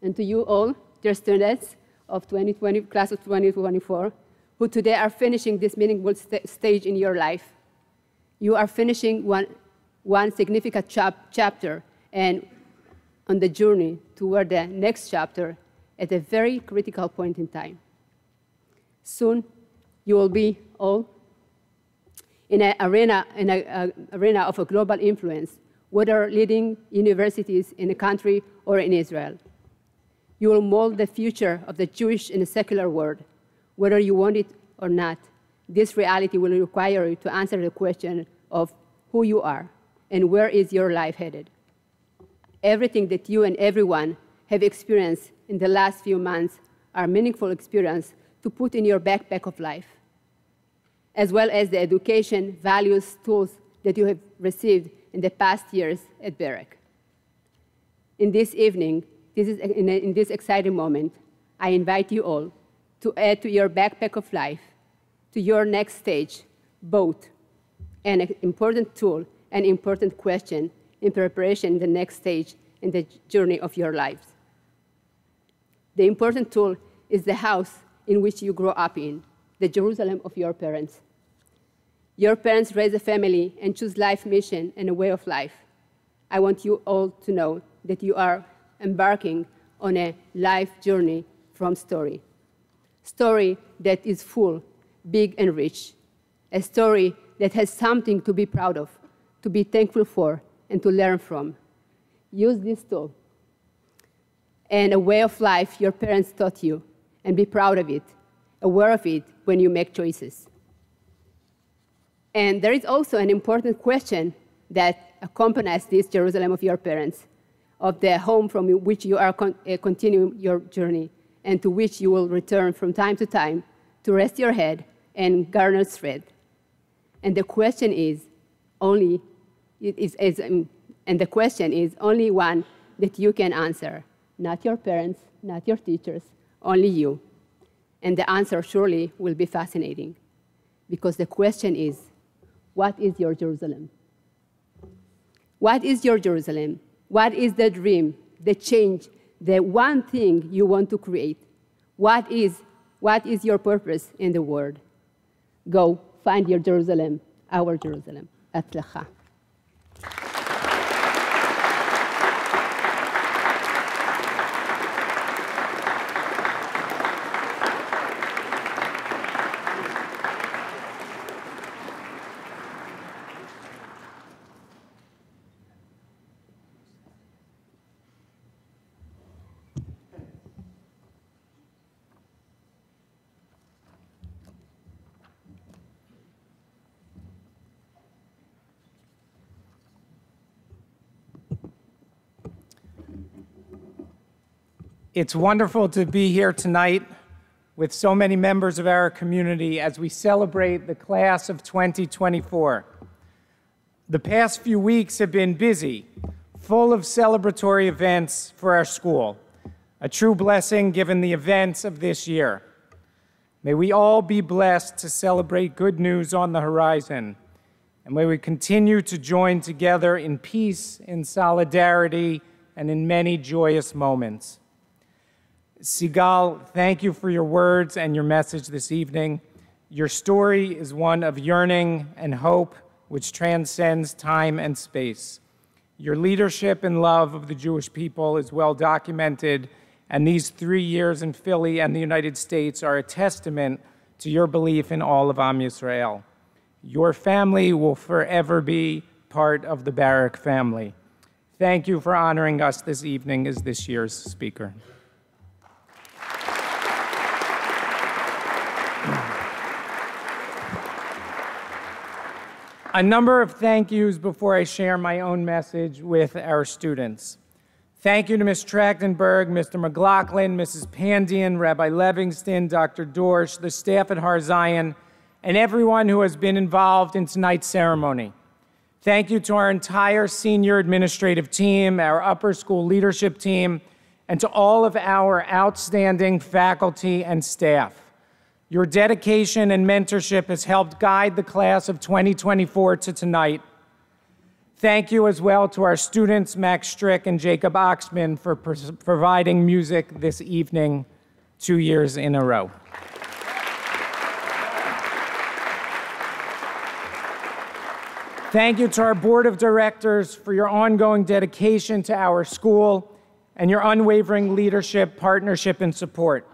And to you all, dear students of 2020, class of 2024, who today are finishing this meaningful stage in your life, you are finishing one significant chapter and on the journey toward the next chapter at a very critical point in time. Soon, you will be all in an arena of a global influence, whether leading universities in a country or in Israel. You will mold the future of the Jewish and the secular world, whether you want it or not. This reality will require you to answer the question of who you are and where is your life headed. Everything that you and everyone have experienced in the last few months are meaningful experience to put in your backpack of life, as well as the education, values, tools that you have received in the past years at Barrack. In this exciting moment, I invite you all to add to your backpack of life, to your next stage, both an important tool and important question in preparation for the next stage in the journey of your lives. The important tool is the house in which you grow up in, the Jerusalem of your parents. Your parents raise a family and choose life mission and a way of life. I want you all to know that you are embarking on a life journey from story. Story that is full, big and rich. A story that has something to be proud of, to be thankful for, and to learn from. Use this tool and a way of life your parents taught you, and be proud of it, aware of it when you make choices. And there is also an important question that accompanies this Jerusalem of your parents, of the home from which you are continuing your journey, and to which you will return from time to time to rest your head and garner strength. And the question is only, only one that you can answer. Not your parents, not your teachers, only you. And the answer surely will be fascinating, because the question is, what is your Jerusalem? What is your Jerusalem? What is the dream, the change, the one thing you want to create? What is your purpose in the world? Go find your Jerusalem, our Jerusalem. Atzlacha. It's wonderful to be here tonight with so many members of our community as we celebrate the class of 2024. The past few weeks have been busy, full of celebratory events for our school, a true blessing given the events of this year. May we all be blessed to celebrate good news on the horizon, and may we continue to join together in peace, in solidarity, and in many joyous moments. Sigal, thank you for your words and your message this evening. Your story is one of yearning and hope, which transcends time and space. Your leadership and love of the Jewish people is well documented, and these 3 years in Philly and the United States are a testament to your belief in all of Am Yisrael. Your family will forever be part of the Barrack family. Thank you for honoring us this evening as this year's speaker. A number of thank yous before I share my own message with our students. Thank you to Ms. Trachtenberg, Mr. McLaughlin, Mrs. Pandian, Rabbi Levingston, Dr. Dorsch, the staff at Har Zion, and everyone who has been involved in tonight's ceremony. Thank you to our entire senior administrative team, our upper school leadership team, and to all of our outstanding faculty and staff. Your dedication and mentorship has helped guide the class of 2024 to tonight. Thank you as well to our students, Max Strick and Jacob Oxman, for providing music this evening 2 years in a row. Thank you to our board of directors for your ongoing dedication to our school and your unwavering leadership, partnership, and support.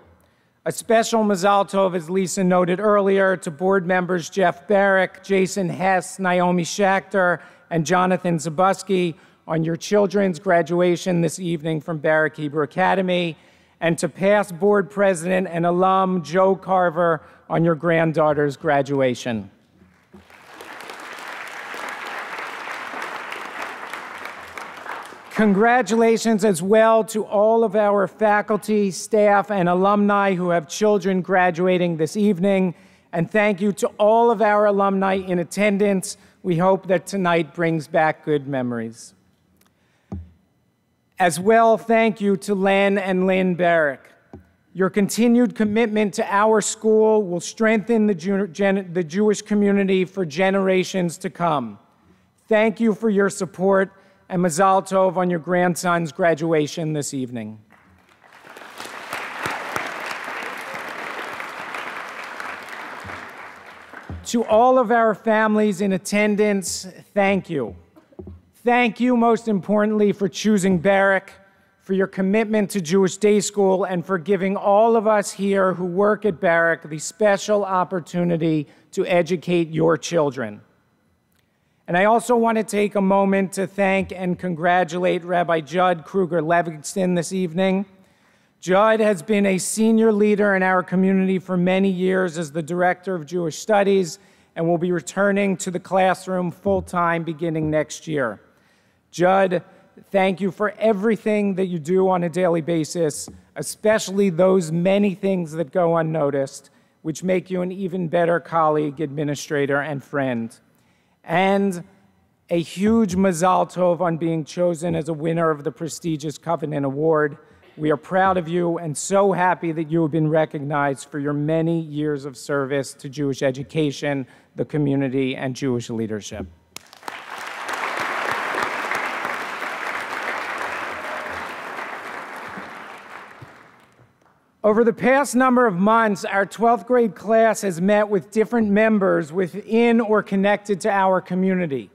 A special mazal tov, as Lisa noted earlier, to board members Jeff Barrack, Jason Hess, Naomi Schachter, and Jonathan Zabusky on your children's graduation this evening from Barrack Hebrew Academy, and to past board president and alum Joe Carver on your granddaughter's graduation. Congratulations as well to all of our faculty, staff, and alumni who have children graduating this evening. And thank you to all of our alumni in attendance. We hope that tonight brings back good memories. As well, thank you to Len and Lynn Barrack. Your continued commitment to our school will strengthen the Jewish community for generations to come. Thank you for your support, and mazal tov on your grandson's graduation this evening. To all of our families in attendance, thank you. Thank you, most importantly, for choosing Barrack, for your commitment to Jewish Day School, and for giving all of us here who work at Barrack the special opportunity to educate your children. And I also want to take a moment to thank and congratulate Rabbi Judd Kruger Levingston this evening. Judd has been a senior leader in our community for many years as the Director of Jewish Studies, and will be returning to the classroom full-time beginning next year. Judd, thank you for everything that you do on a daily basis, especially those many things that go unnoticed, which make you an even better colleague, administrator, and friend. And a huge mazal tov on being chosen as a winner of the prestigious Covenant Award. We are proud of you and so happy that you have been recognized for your many years of service to Jewish education, the community, and Jewish leadership. Over the past number of months, our 12th grade class has met with different members within or connected to our community,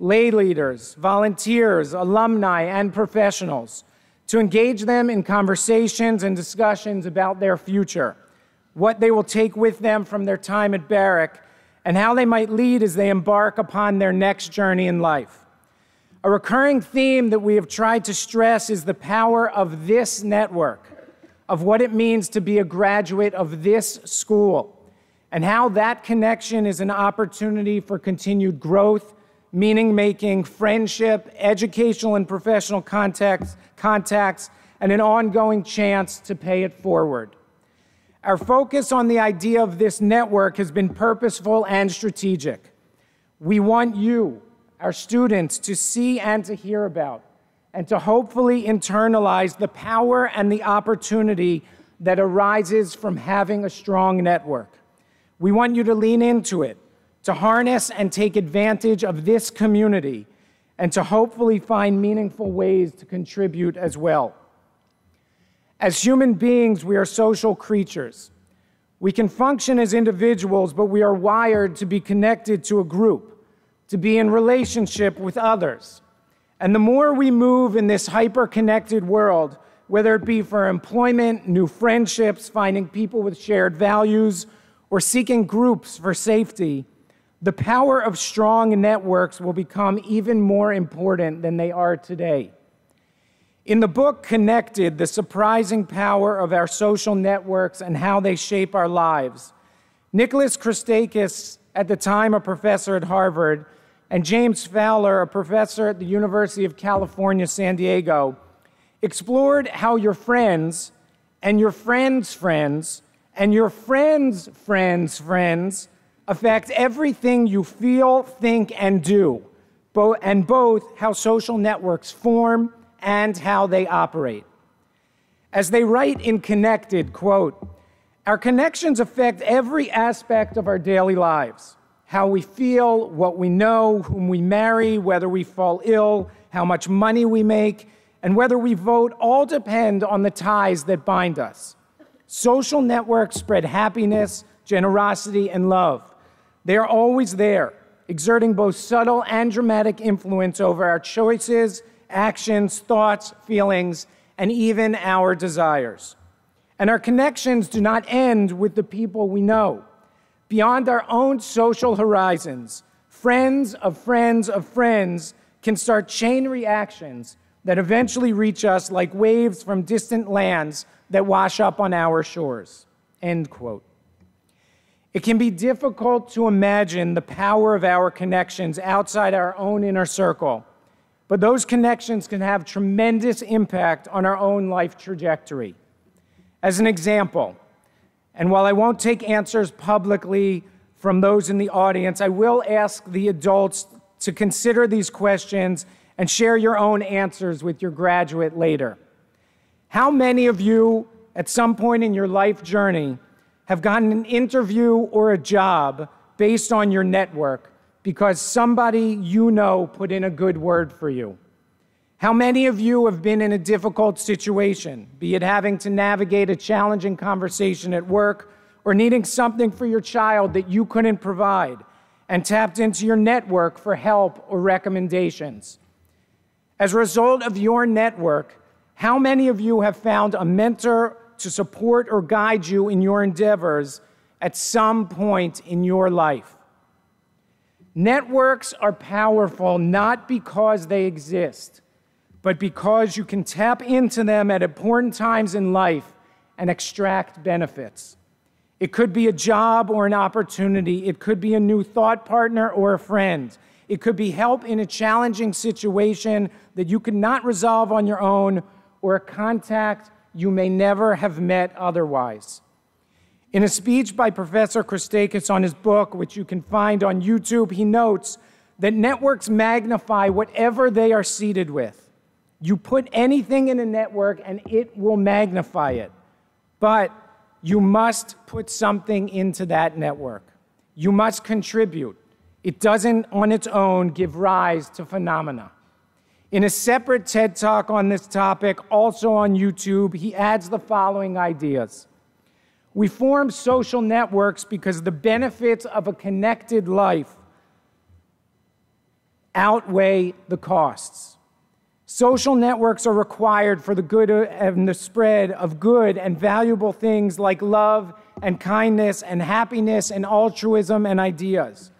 lay leaders, volunteers, alumni, and professionals, to engage them in conversations and discussions about their future, what they will take with them from their time at Barrack, and how they might lead as they embark upon their next journey in life. A recurring theme that we have tried to stress is the power of this network, of what it means to be a graduate of this school, and how that connection is an opportunity for continued growth, meaning-making, friendship, educational and professional contacts, and an ongoing chance to pay it forward. Our focus on the idea of this network has been purposeful and strategic. We want you, our students, to see and to hear about, and to hopefully internalize the power and the opportunity that arises from having a strong network. We want you to lean into it, to harness and take advantage of this community, and to hopefully find meaningful ways to contribute as well. As human beings, we are social creatures. We can function as individuals, but we are wired to be connected to a group, to be in relationship with others. And the more we move in this hyper-connected world, whether it be for employment, new friendships, finding people with shared values, or seeking groups for safety, the power of strong networks will become even more important than they are today. In the book Connected, The Surprising Power of Our Social Networks and How They Shape Our Lives, Nicholas Christakis, at the time a professor at Harvard, and James Fowler, a professor at the University of California, San Diego, explored how your friends and your friends' friends and your friends' friends' friends affect everything you feel, think, and do, and both how social networks form and how they operate. As they write in Connected, quote, "Our connections affect every aspect of our daily lives. How we feel, what we know, whom we marry, whether we fall ill, how much money we make, and whether we vote all depend on the ties that bind us. Social networks spread happiness, generosity, and love. They are always there, exerting both subtle and dramatic influence over our choices, actions, thoughts, feelings, and even our desires. And our connections do not end with the people we know. Beyond our own social horizons, friends of friends of friends can start chain reactions that eventually reach us like waves from distant lands that wash up on our shores." End quote. It can be difficult to imagine the power of our connections outside our own inner circle, but those connections can have tremendous impact on our own life trajectory. As an example, and while I won't take answers publicly from those in the audience, I will ask the adults to consider these questions and share your own answers with your graduate later. How many of you, at some point in your life journey, have gotten an interview or a job based on your network because somebody you know put in a good word for you? How many of you have been in a difficult situation, be it having to navigate a challenging conversation at work or needing something for your child that you couldn't provide, and tapped into your network for help or recommendations? As a result of your network, How many of you have found a mentor to support or guide you in your endeavors at some point in your life? Networks are powerful not because they exist, but because you can tap into them at important times in life and extract benefits. It could be a job or an opportunity. It could be a new thought partner or a friend. It could be help in a challenging situation that you could not resolve on your own, or a contact you may never have met otherwise. In a speech by Professor Christakis on his book, which you can find on YouTube, he notes that networks magnify whatever they are seeded with. You put anything in a network and it will magnify it. But you must put something into that network. You must contribute. It doesn't on its own give rise to phenomena. In a separate TED Talk on this topic, also on YouTube, he adds the following ideas. We form social networks because the benefits of a connected life outweigh the costs. Social networks are required for the good and the spread of good and valuable things like love and kindness and happiness and altruism and ideas.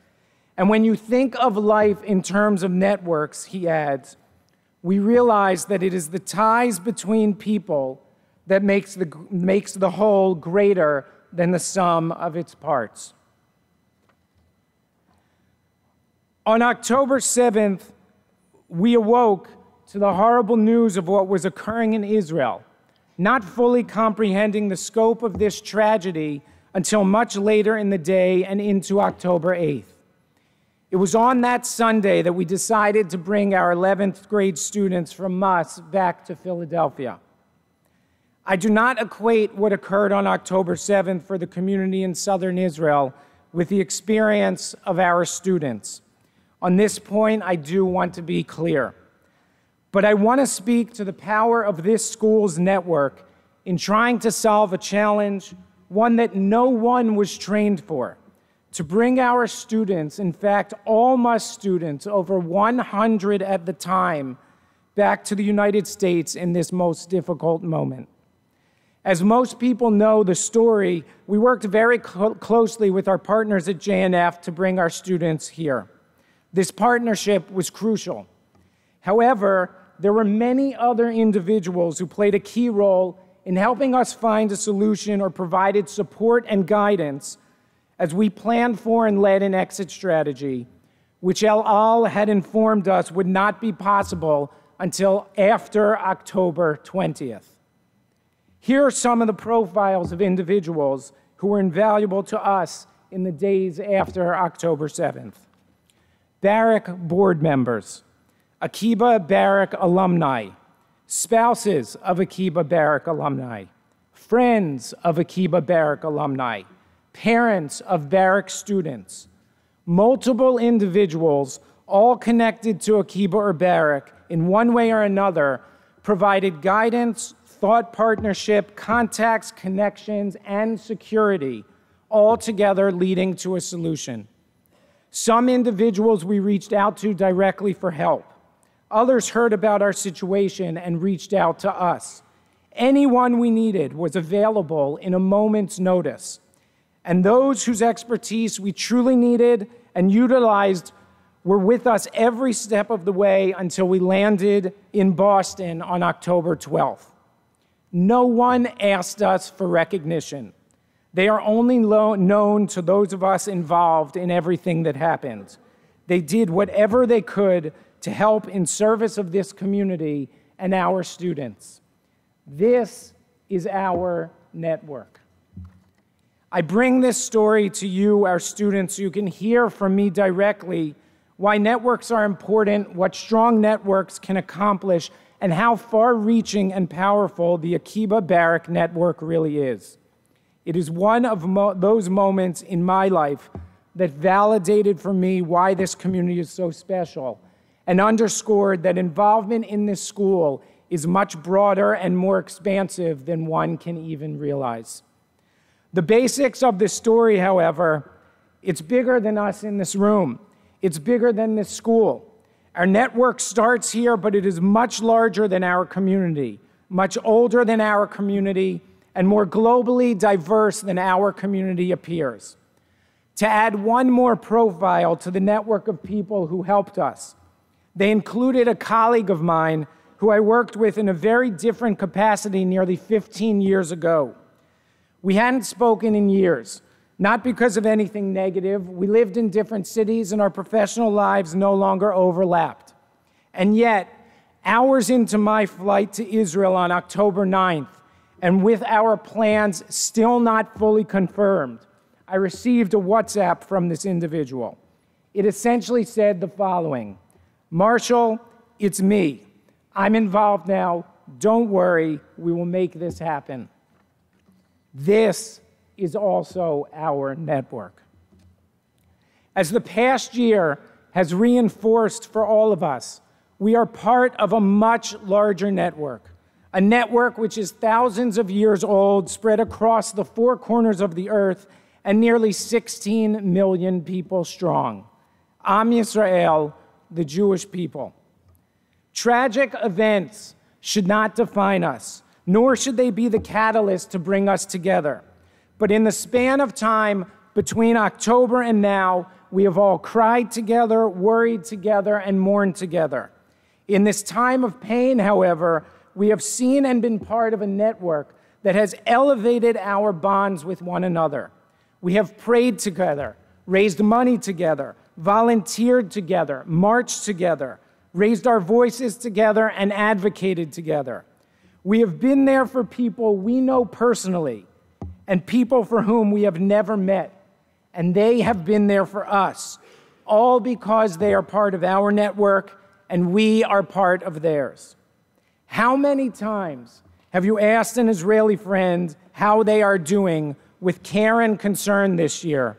And when you think of life in terms of networks, he adds, we realize that it is the ties between people that makes the whole greater than the sum of its parts. On October 7th, we awoke to the horrible news of what was occurring in Israel, not fully comprehending the scope of this tragedy until much later in the day and into October 8th. It was on that Sunday that we decided to bring our 11th grade students from Muss back to Philadelphia. I do not equate what occurred on October 7th for the community in southern Israel with the experience of our students. On this point, I do want to be clear. But I want to speak to the power of this school's network in trying to solve a challenge, one that no one was trained for, to bring our students, in fact, all Muss students, over 100 at the time, back to the United States in this most difficult moment. As most people know the story, we worked very closely with our partners at JNF to bring our students here. This partnership was crucial. However, there were many other individuals who played a key role in helping us find a solution or provided support and guidance as we planned for and led an exit strategy, which El Al had informed us would not be possible until after October 20th. Here are some of the profiles of individuals who were invaluable to us in the days after October 7th. Barrack board members, Akiba Barrack alumni, spouses of Akiba Barrack alumni, friends of Akiba Barrack alumni, parents of Barrack students, multiple individuals all connected to Akiba or Barrack in one way or another provided guidance, thought partnership, contacts, connections, and security, all together leading to a solution. Some individuals we reached out to directly for help. Others heard about our situation and reached out to us. Anyone we needed was available in a moment's notice. And those whose expertise we truly needed and utilized were with us every step of the way until we landed in Boston on October 12th. No one asked us for recognition. They are only known to those of us involved in everything that happened. They did whatever they could to help in service of this community and our students. This is our network. I bring this story to you, our students, so you can hear from me directly why networks are important, what strong networks can accomplish, and how far-reaching and powerful the Akiba Barrack network really is. It is one of those moments in my life that validated for me why this community is so special and underscored that involvement in this school is much broader and more expansive than one can even realize. The basics of this story, however, it's bigger than us in this room. It's bigger than this school. Our network starts here, but it is much larger than our community. much older than our community and more globally diverse than our community appears. To add one more profile to the network of people who helped us, they included a colleague of mine who I worked with in a very different capacity nearly 15 years ago. We hadn't spoken in years, not because of anything negative. We lived in different cities and our professional lives no longer overlapped. And yet, hours into my flight to Israel on October 9th, and with our plans still not fully confirmed, I received a WhatsApp from this individual. It essentially said the following: "Marshall, it's me. I'm involved now. Don't worry, we will make this happen." This is also our network. As the past year has reinforced for all of us, we are part of a much larger network, a network which is thousands of years old, spread across the four corners of the earth, and nearly 16 million people strong. Am Israel, the Jewish people. Tragic events should not define us, nor should they be the catalyst to bring us together. But in the span of time between October and now, we have all cried together, worried together, and mourned together. In this time of pain, however, we have seen and been part of a network that has elevated our bonds with one another. We have prayed together, raised money together, volunteered together, marched together, raised our voices together, and advocated together. We have been there for people we know personally and people for whom we have never met, and they have been there for us, all because they are part of our network and we are part of theirs. How many times have you asked an Israeli friend how they are doing with care and concern this year,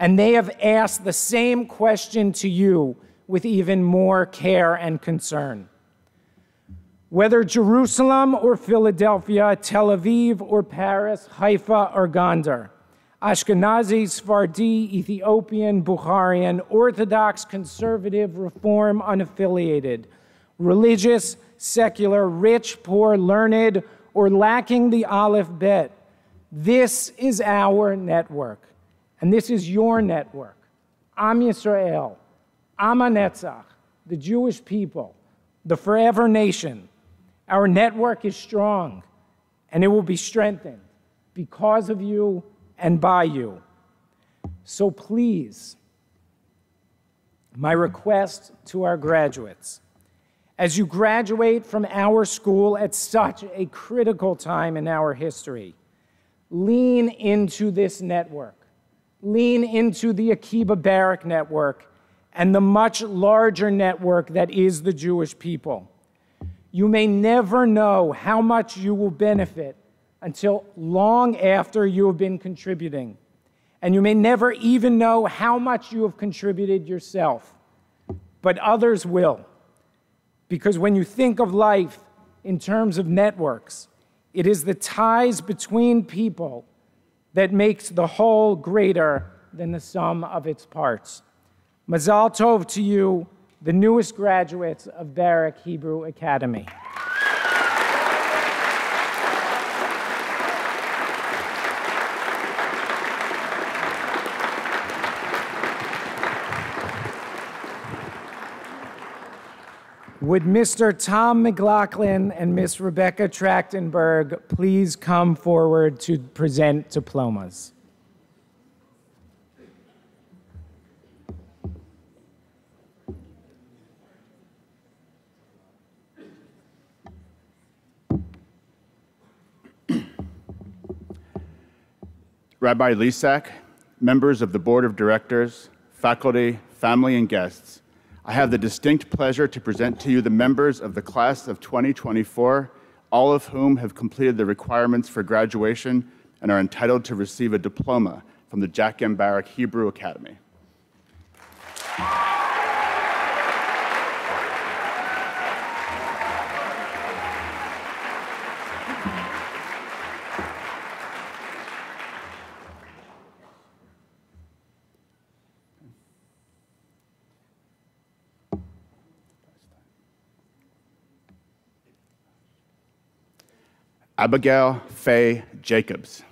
and they have asked the same question to you with even more care and concern? Whether Jerusalem or Philadelphia, Tel Aviv or Paris, Haifa or Gondar, Ashkenazi, Sephardi, Ethiopian, Bukharian, Orthodox, conservative, reform, unaffiliated, religious, secular, rich, poor, learned, or lacking the Aleph Bet, this is our network, and this is your network. Am Yisrael, Am HaNetzach, the Jewish people, the forever nation. Our network is strong, and it will be strengthened because of you and by you. So please, my request to our graduates, as you graduate from our school at such a critical time in our history, lean into this network. Lean into the Akiba Barrack network and the much larger network that is the Jewish people. You may never know how much you will benefit until long after you have been contributing. And you may never even know how much you have contributed yourself, but others will. Because when you think of life in terms of networks, it is the ties between people that makes the whole greater than the sum of its parts. Mazal Tov to you, the newest graduates of Barrack Hebrew Academy. Would Mr. Tom McLaughlin and Miss Rebecca Trachtenberg please come forward to present diplomas? Rabbi Lissak, members of the Board of Directors, faculty, family, and guests, I have the distinct pleasure to present to you the members of the class of 2024, all of whom have completed the requirements for graduation and are entitled to receive a diploma from the Jack M. Barrack Hebrew Academy. Abigail Faye Jacobs.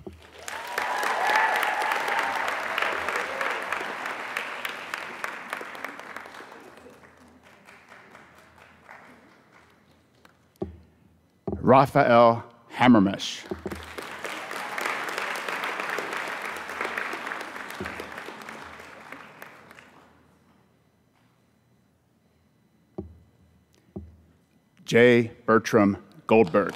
Raphael Hammermish. J. Bertram Goldberg.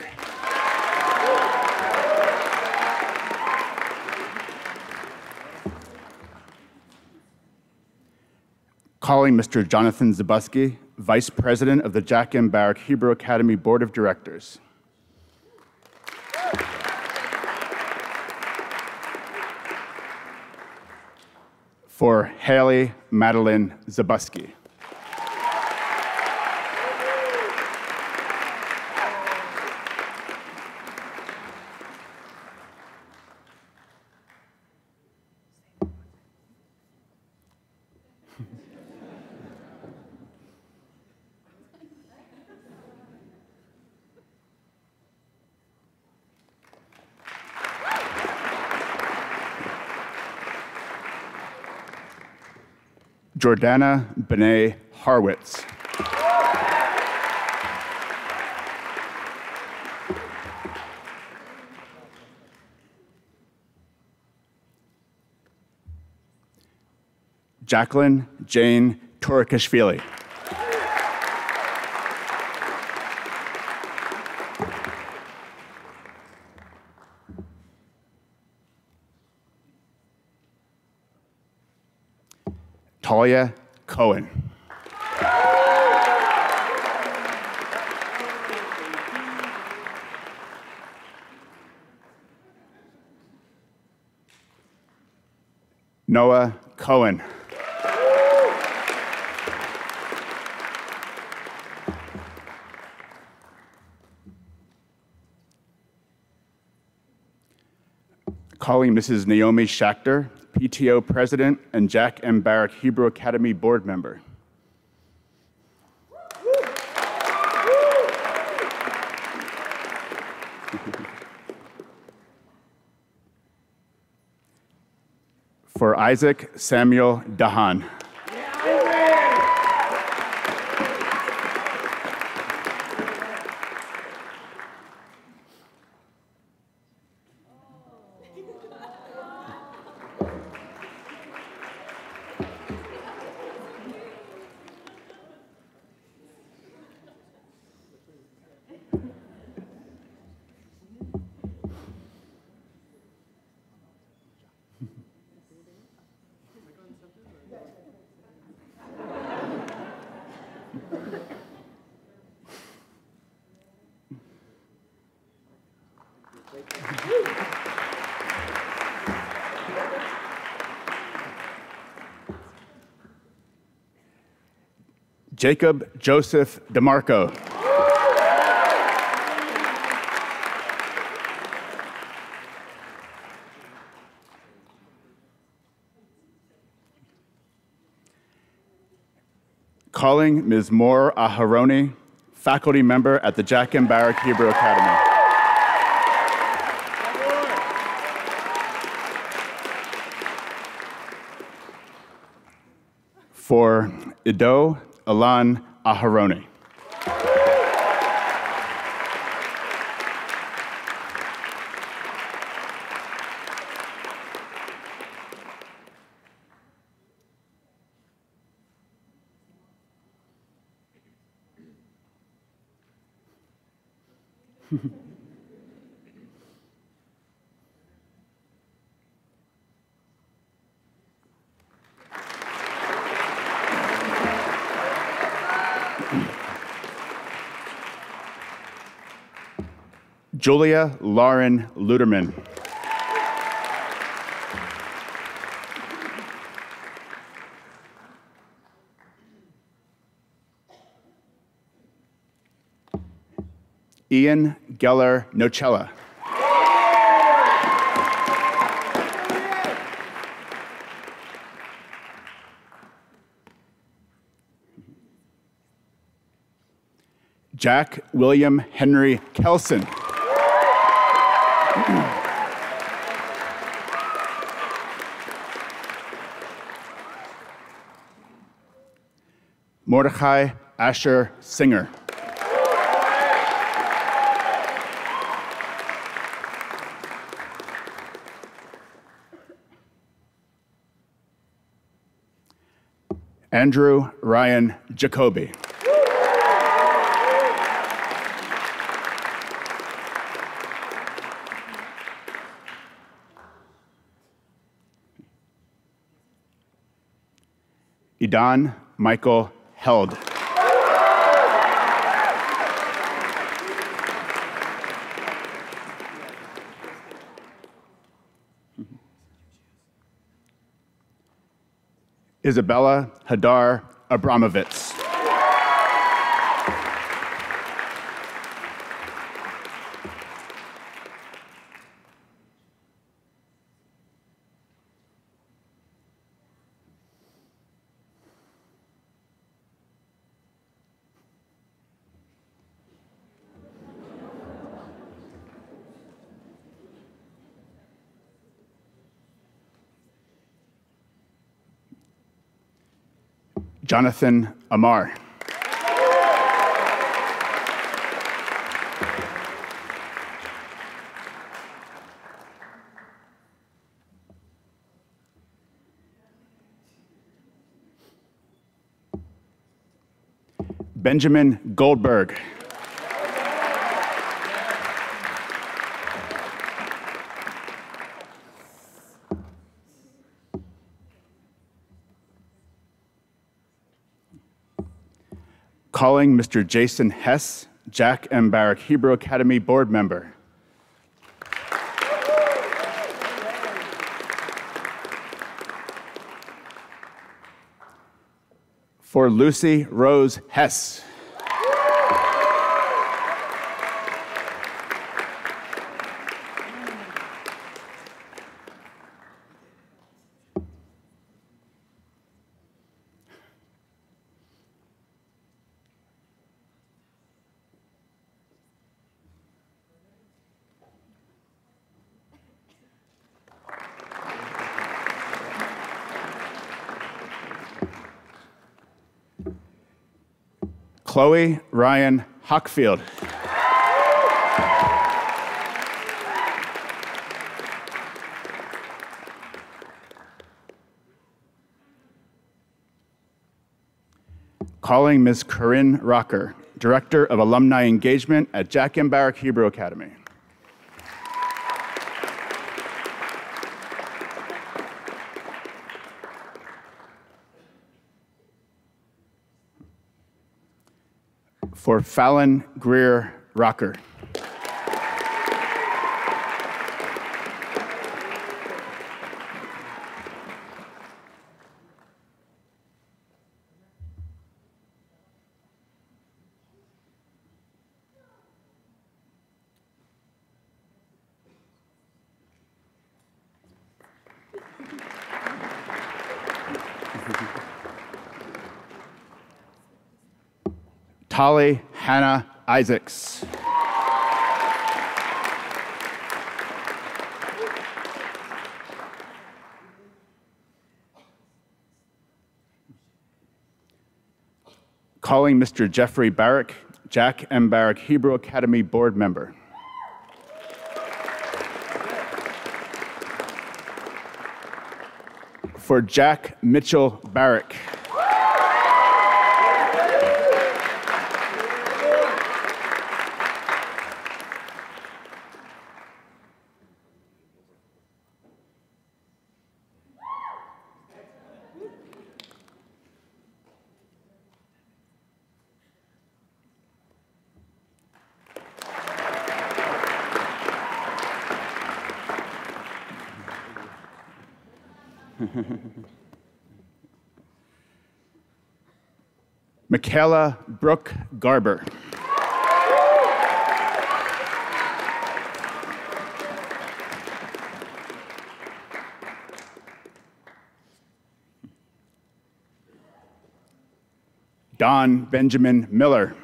Calling Mr. Jonathan Zabusky, Vice President of the Jack M. Barrack Hebrew Academy Board of Directors. For Haley Madeline Zabusky. Jordana Benet Harwitz. Jacqueline Jane Torikashvili. Talia Cohen. Noah Cohen. Calling Mrs. Naomi Schachter, PTO President and Jack M. Barrack Hebrew Academy Board Member. For Isaac Samuel Dahan. Jacob Joseph DeMarco. Calling Ms. Moore Aharoni, faculty member at the Jack M. Barrack Hebrew Academy. For Ido Alan Aharoni. Julia Lauren Luderman. Ian Geller Nocella. Jack William Henry Kelson. Mordechai Asher Singer. Andrew Ryan Jacoby. Idan Michael Held. Isabella Hadar Abramovitz. Jonathan Amar. Benjamin Goldberg. Calling Mr. Jason Hess, Jack M. Barrack Hebrew Academy board member. For Lucy Rose Hess. Chloe Ryan Hockfield. Calling Ms. Corinne Rocker, Director of Alumni Engagement at Jack M. Barrack Hebrew Academy. For Fallon Greer Rocker. Holly Hannah Isaacs. Calling Mr. Jeffrey Barrack, Jack M. Barrack Hebrew Academy board member. For Jack Mitchell Barrack. Michaela Brooke Garber. Don Benjamin Miller.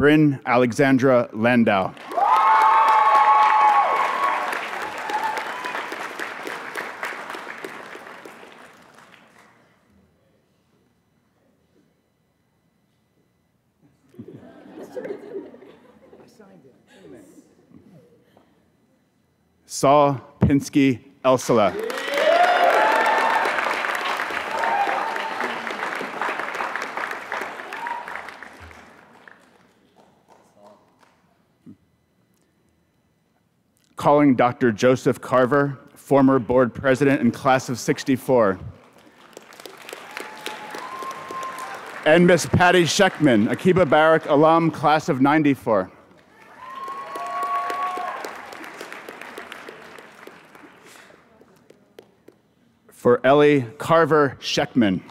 Bryn Alexandra Landau. Saul Pinsky Elsala. Calling Dr. Joseph Carver, former board president and class of 64. And Miss Patty Sheckman, Akiba Barrack alum, class of 94. For Ellie Carver Sheckman.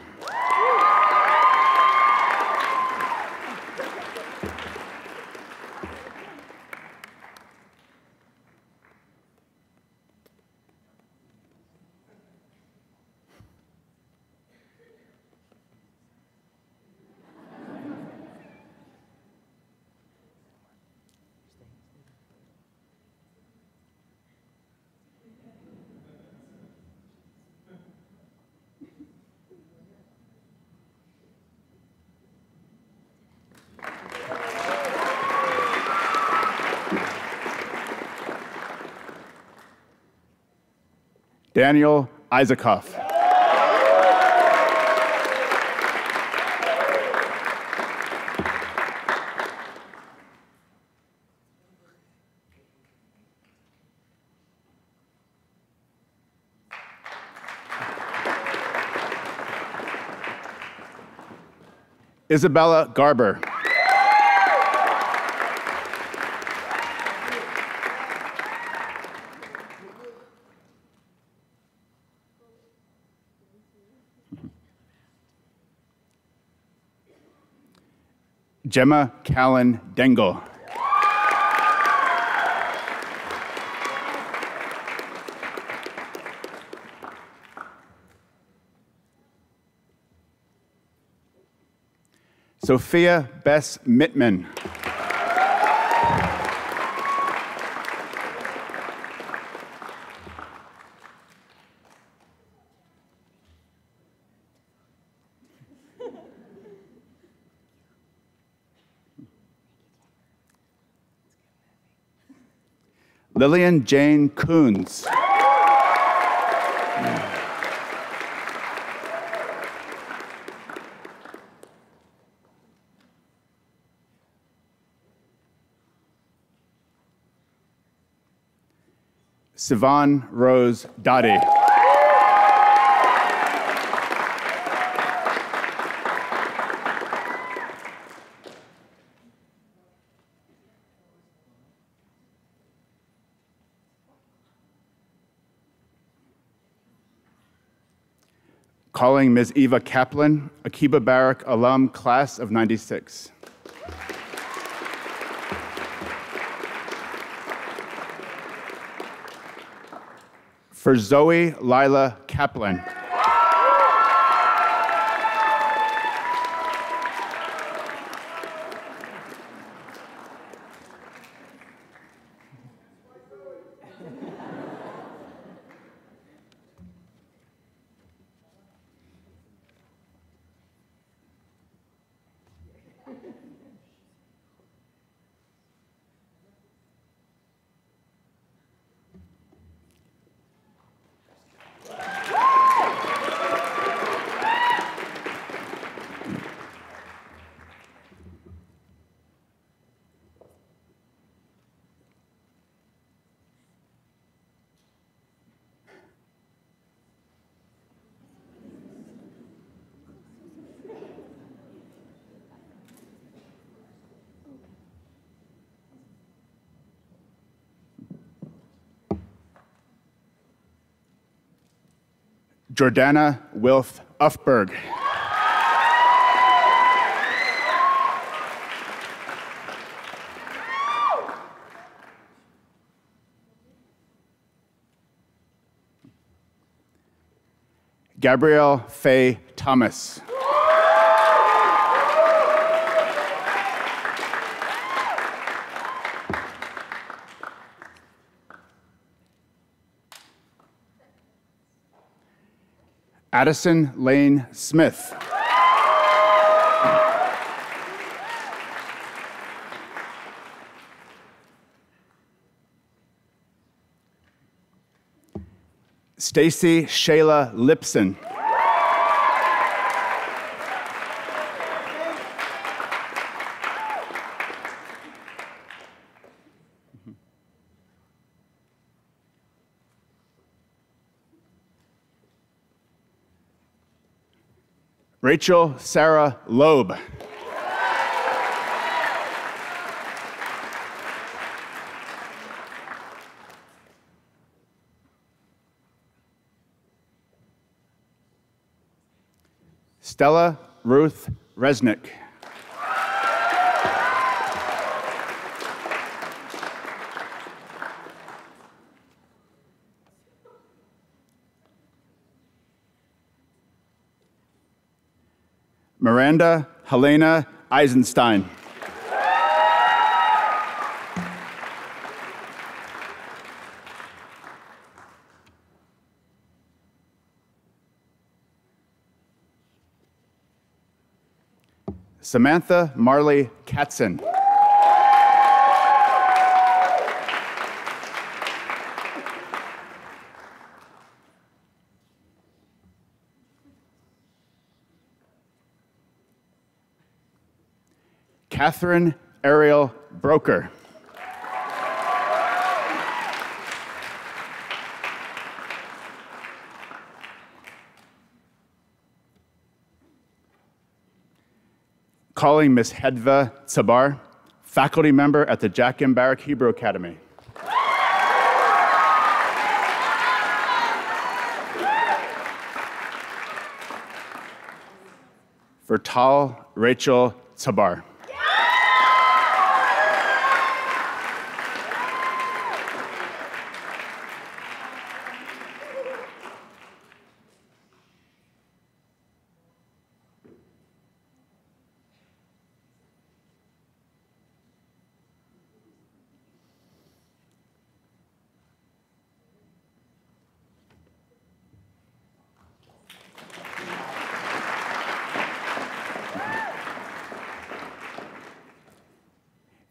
Daniel Isaacoff. Isabella Garber. Gemma Callan Dengel. Sophia Bess Mittman. Lillian Jane Coons. Sivan Rose Dottie. Calling Ms. Eva Kaplan, Akiba Barrack alum, class of 96. For Zoe Lila Kaplan. Jordana Wilf Ufberg. Gabrielle Faye Thomas. Addison Lane Smith. Stacy Shayla Lipson. Rachel Sarah Loeb. Stella Ruth Resnick. Miranda Helena Eisenstein. Samantha Marley Katzen. Catherine Ariel Broker. Calling Ms. Hedva Tsabar, faculty member at the Jack M. Barrack Hebrew Academy. Vertal Rachel Tsabar.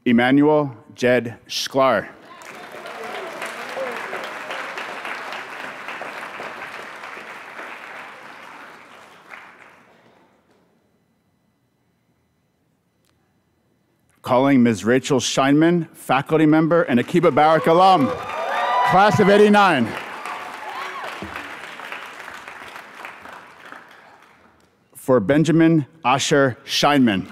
Emmanuel Jed Schlar. Calling Ms. Rachel Scheinman, faculty member and Akiba Barrack alum, class of '89. For Benjamin Asher Scheinman.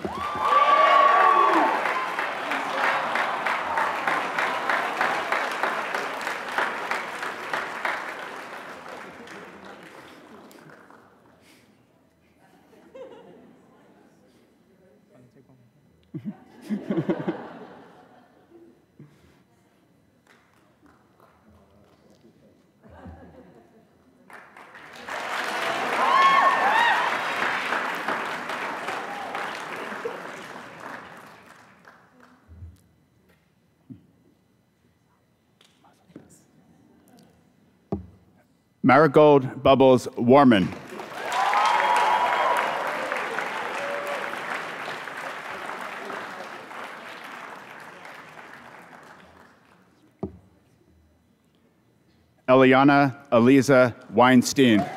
Marigold Bubbles Warman. Eliana Eliza Weinstein.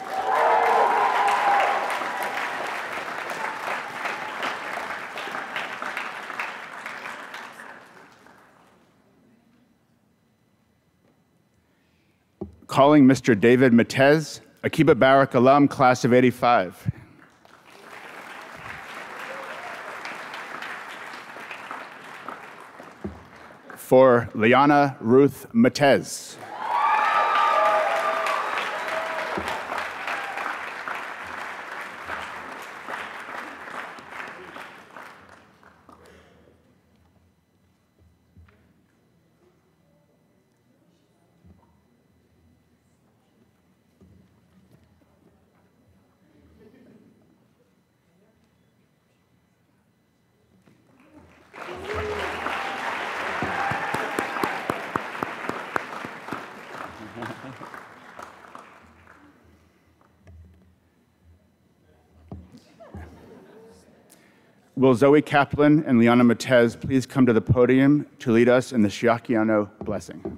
Calling Mr. David Matez, Akiba Barrack alum, class of '85. For Liana Ruth Matez. Will Zoe Kaplan and Liana Matez please come to the podium to lead us in the Shiachiano blessing?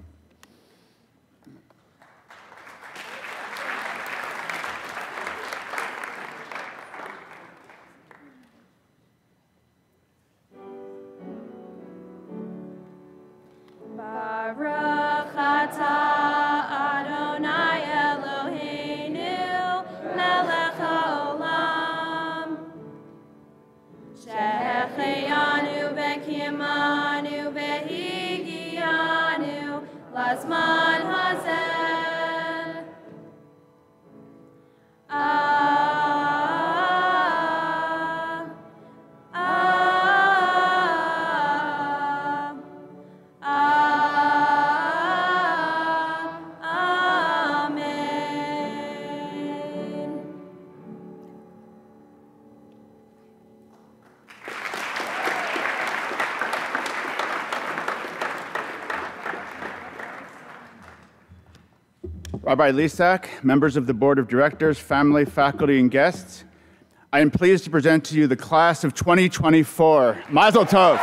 Rabbi Lissak, members of the Board of Directors, family, faculty, and guests, I am pleased to present to you the class of 2024. Mazel Tov!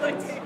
Like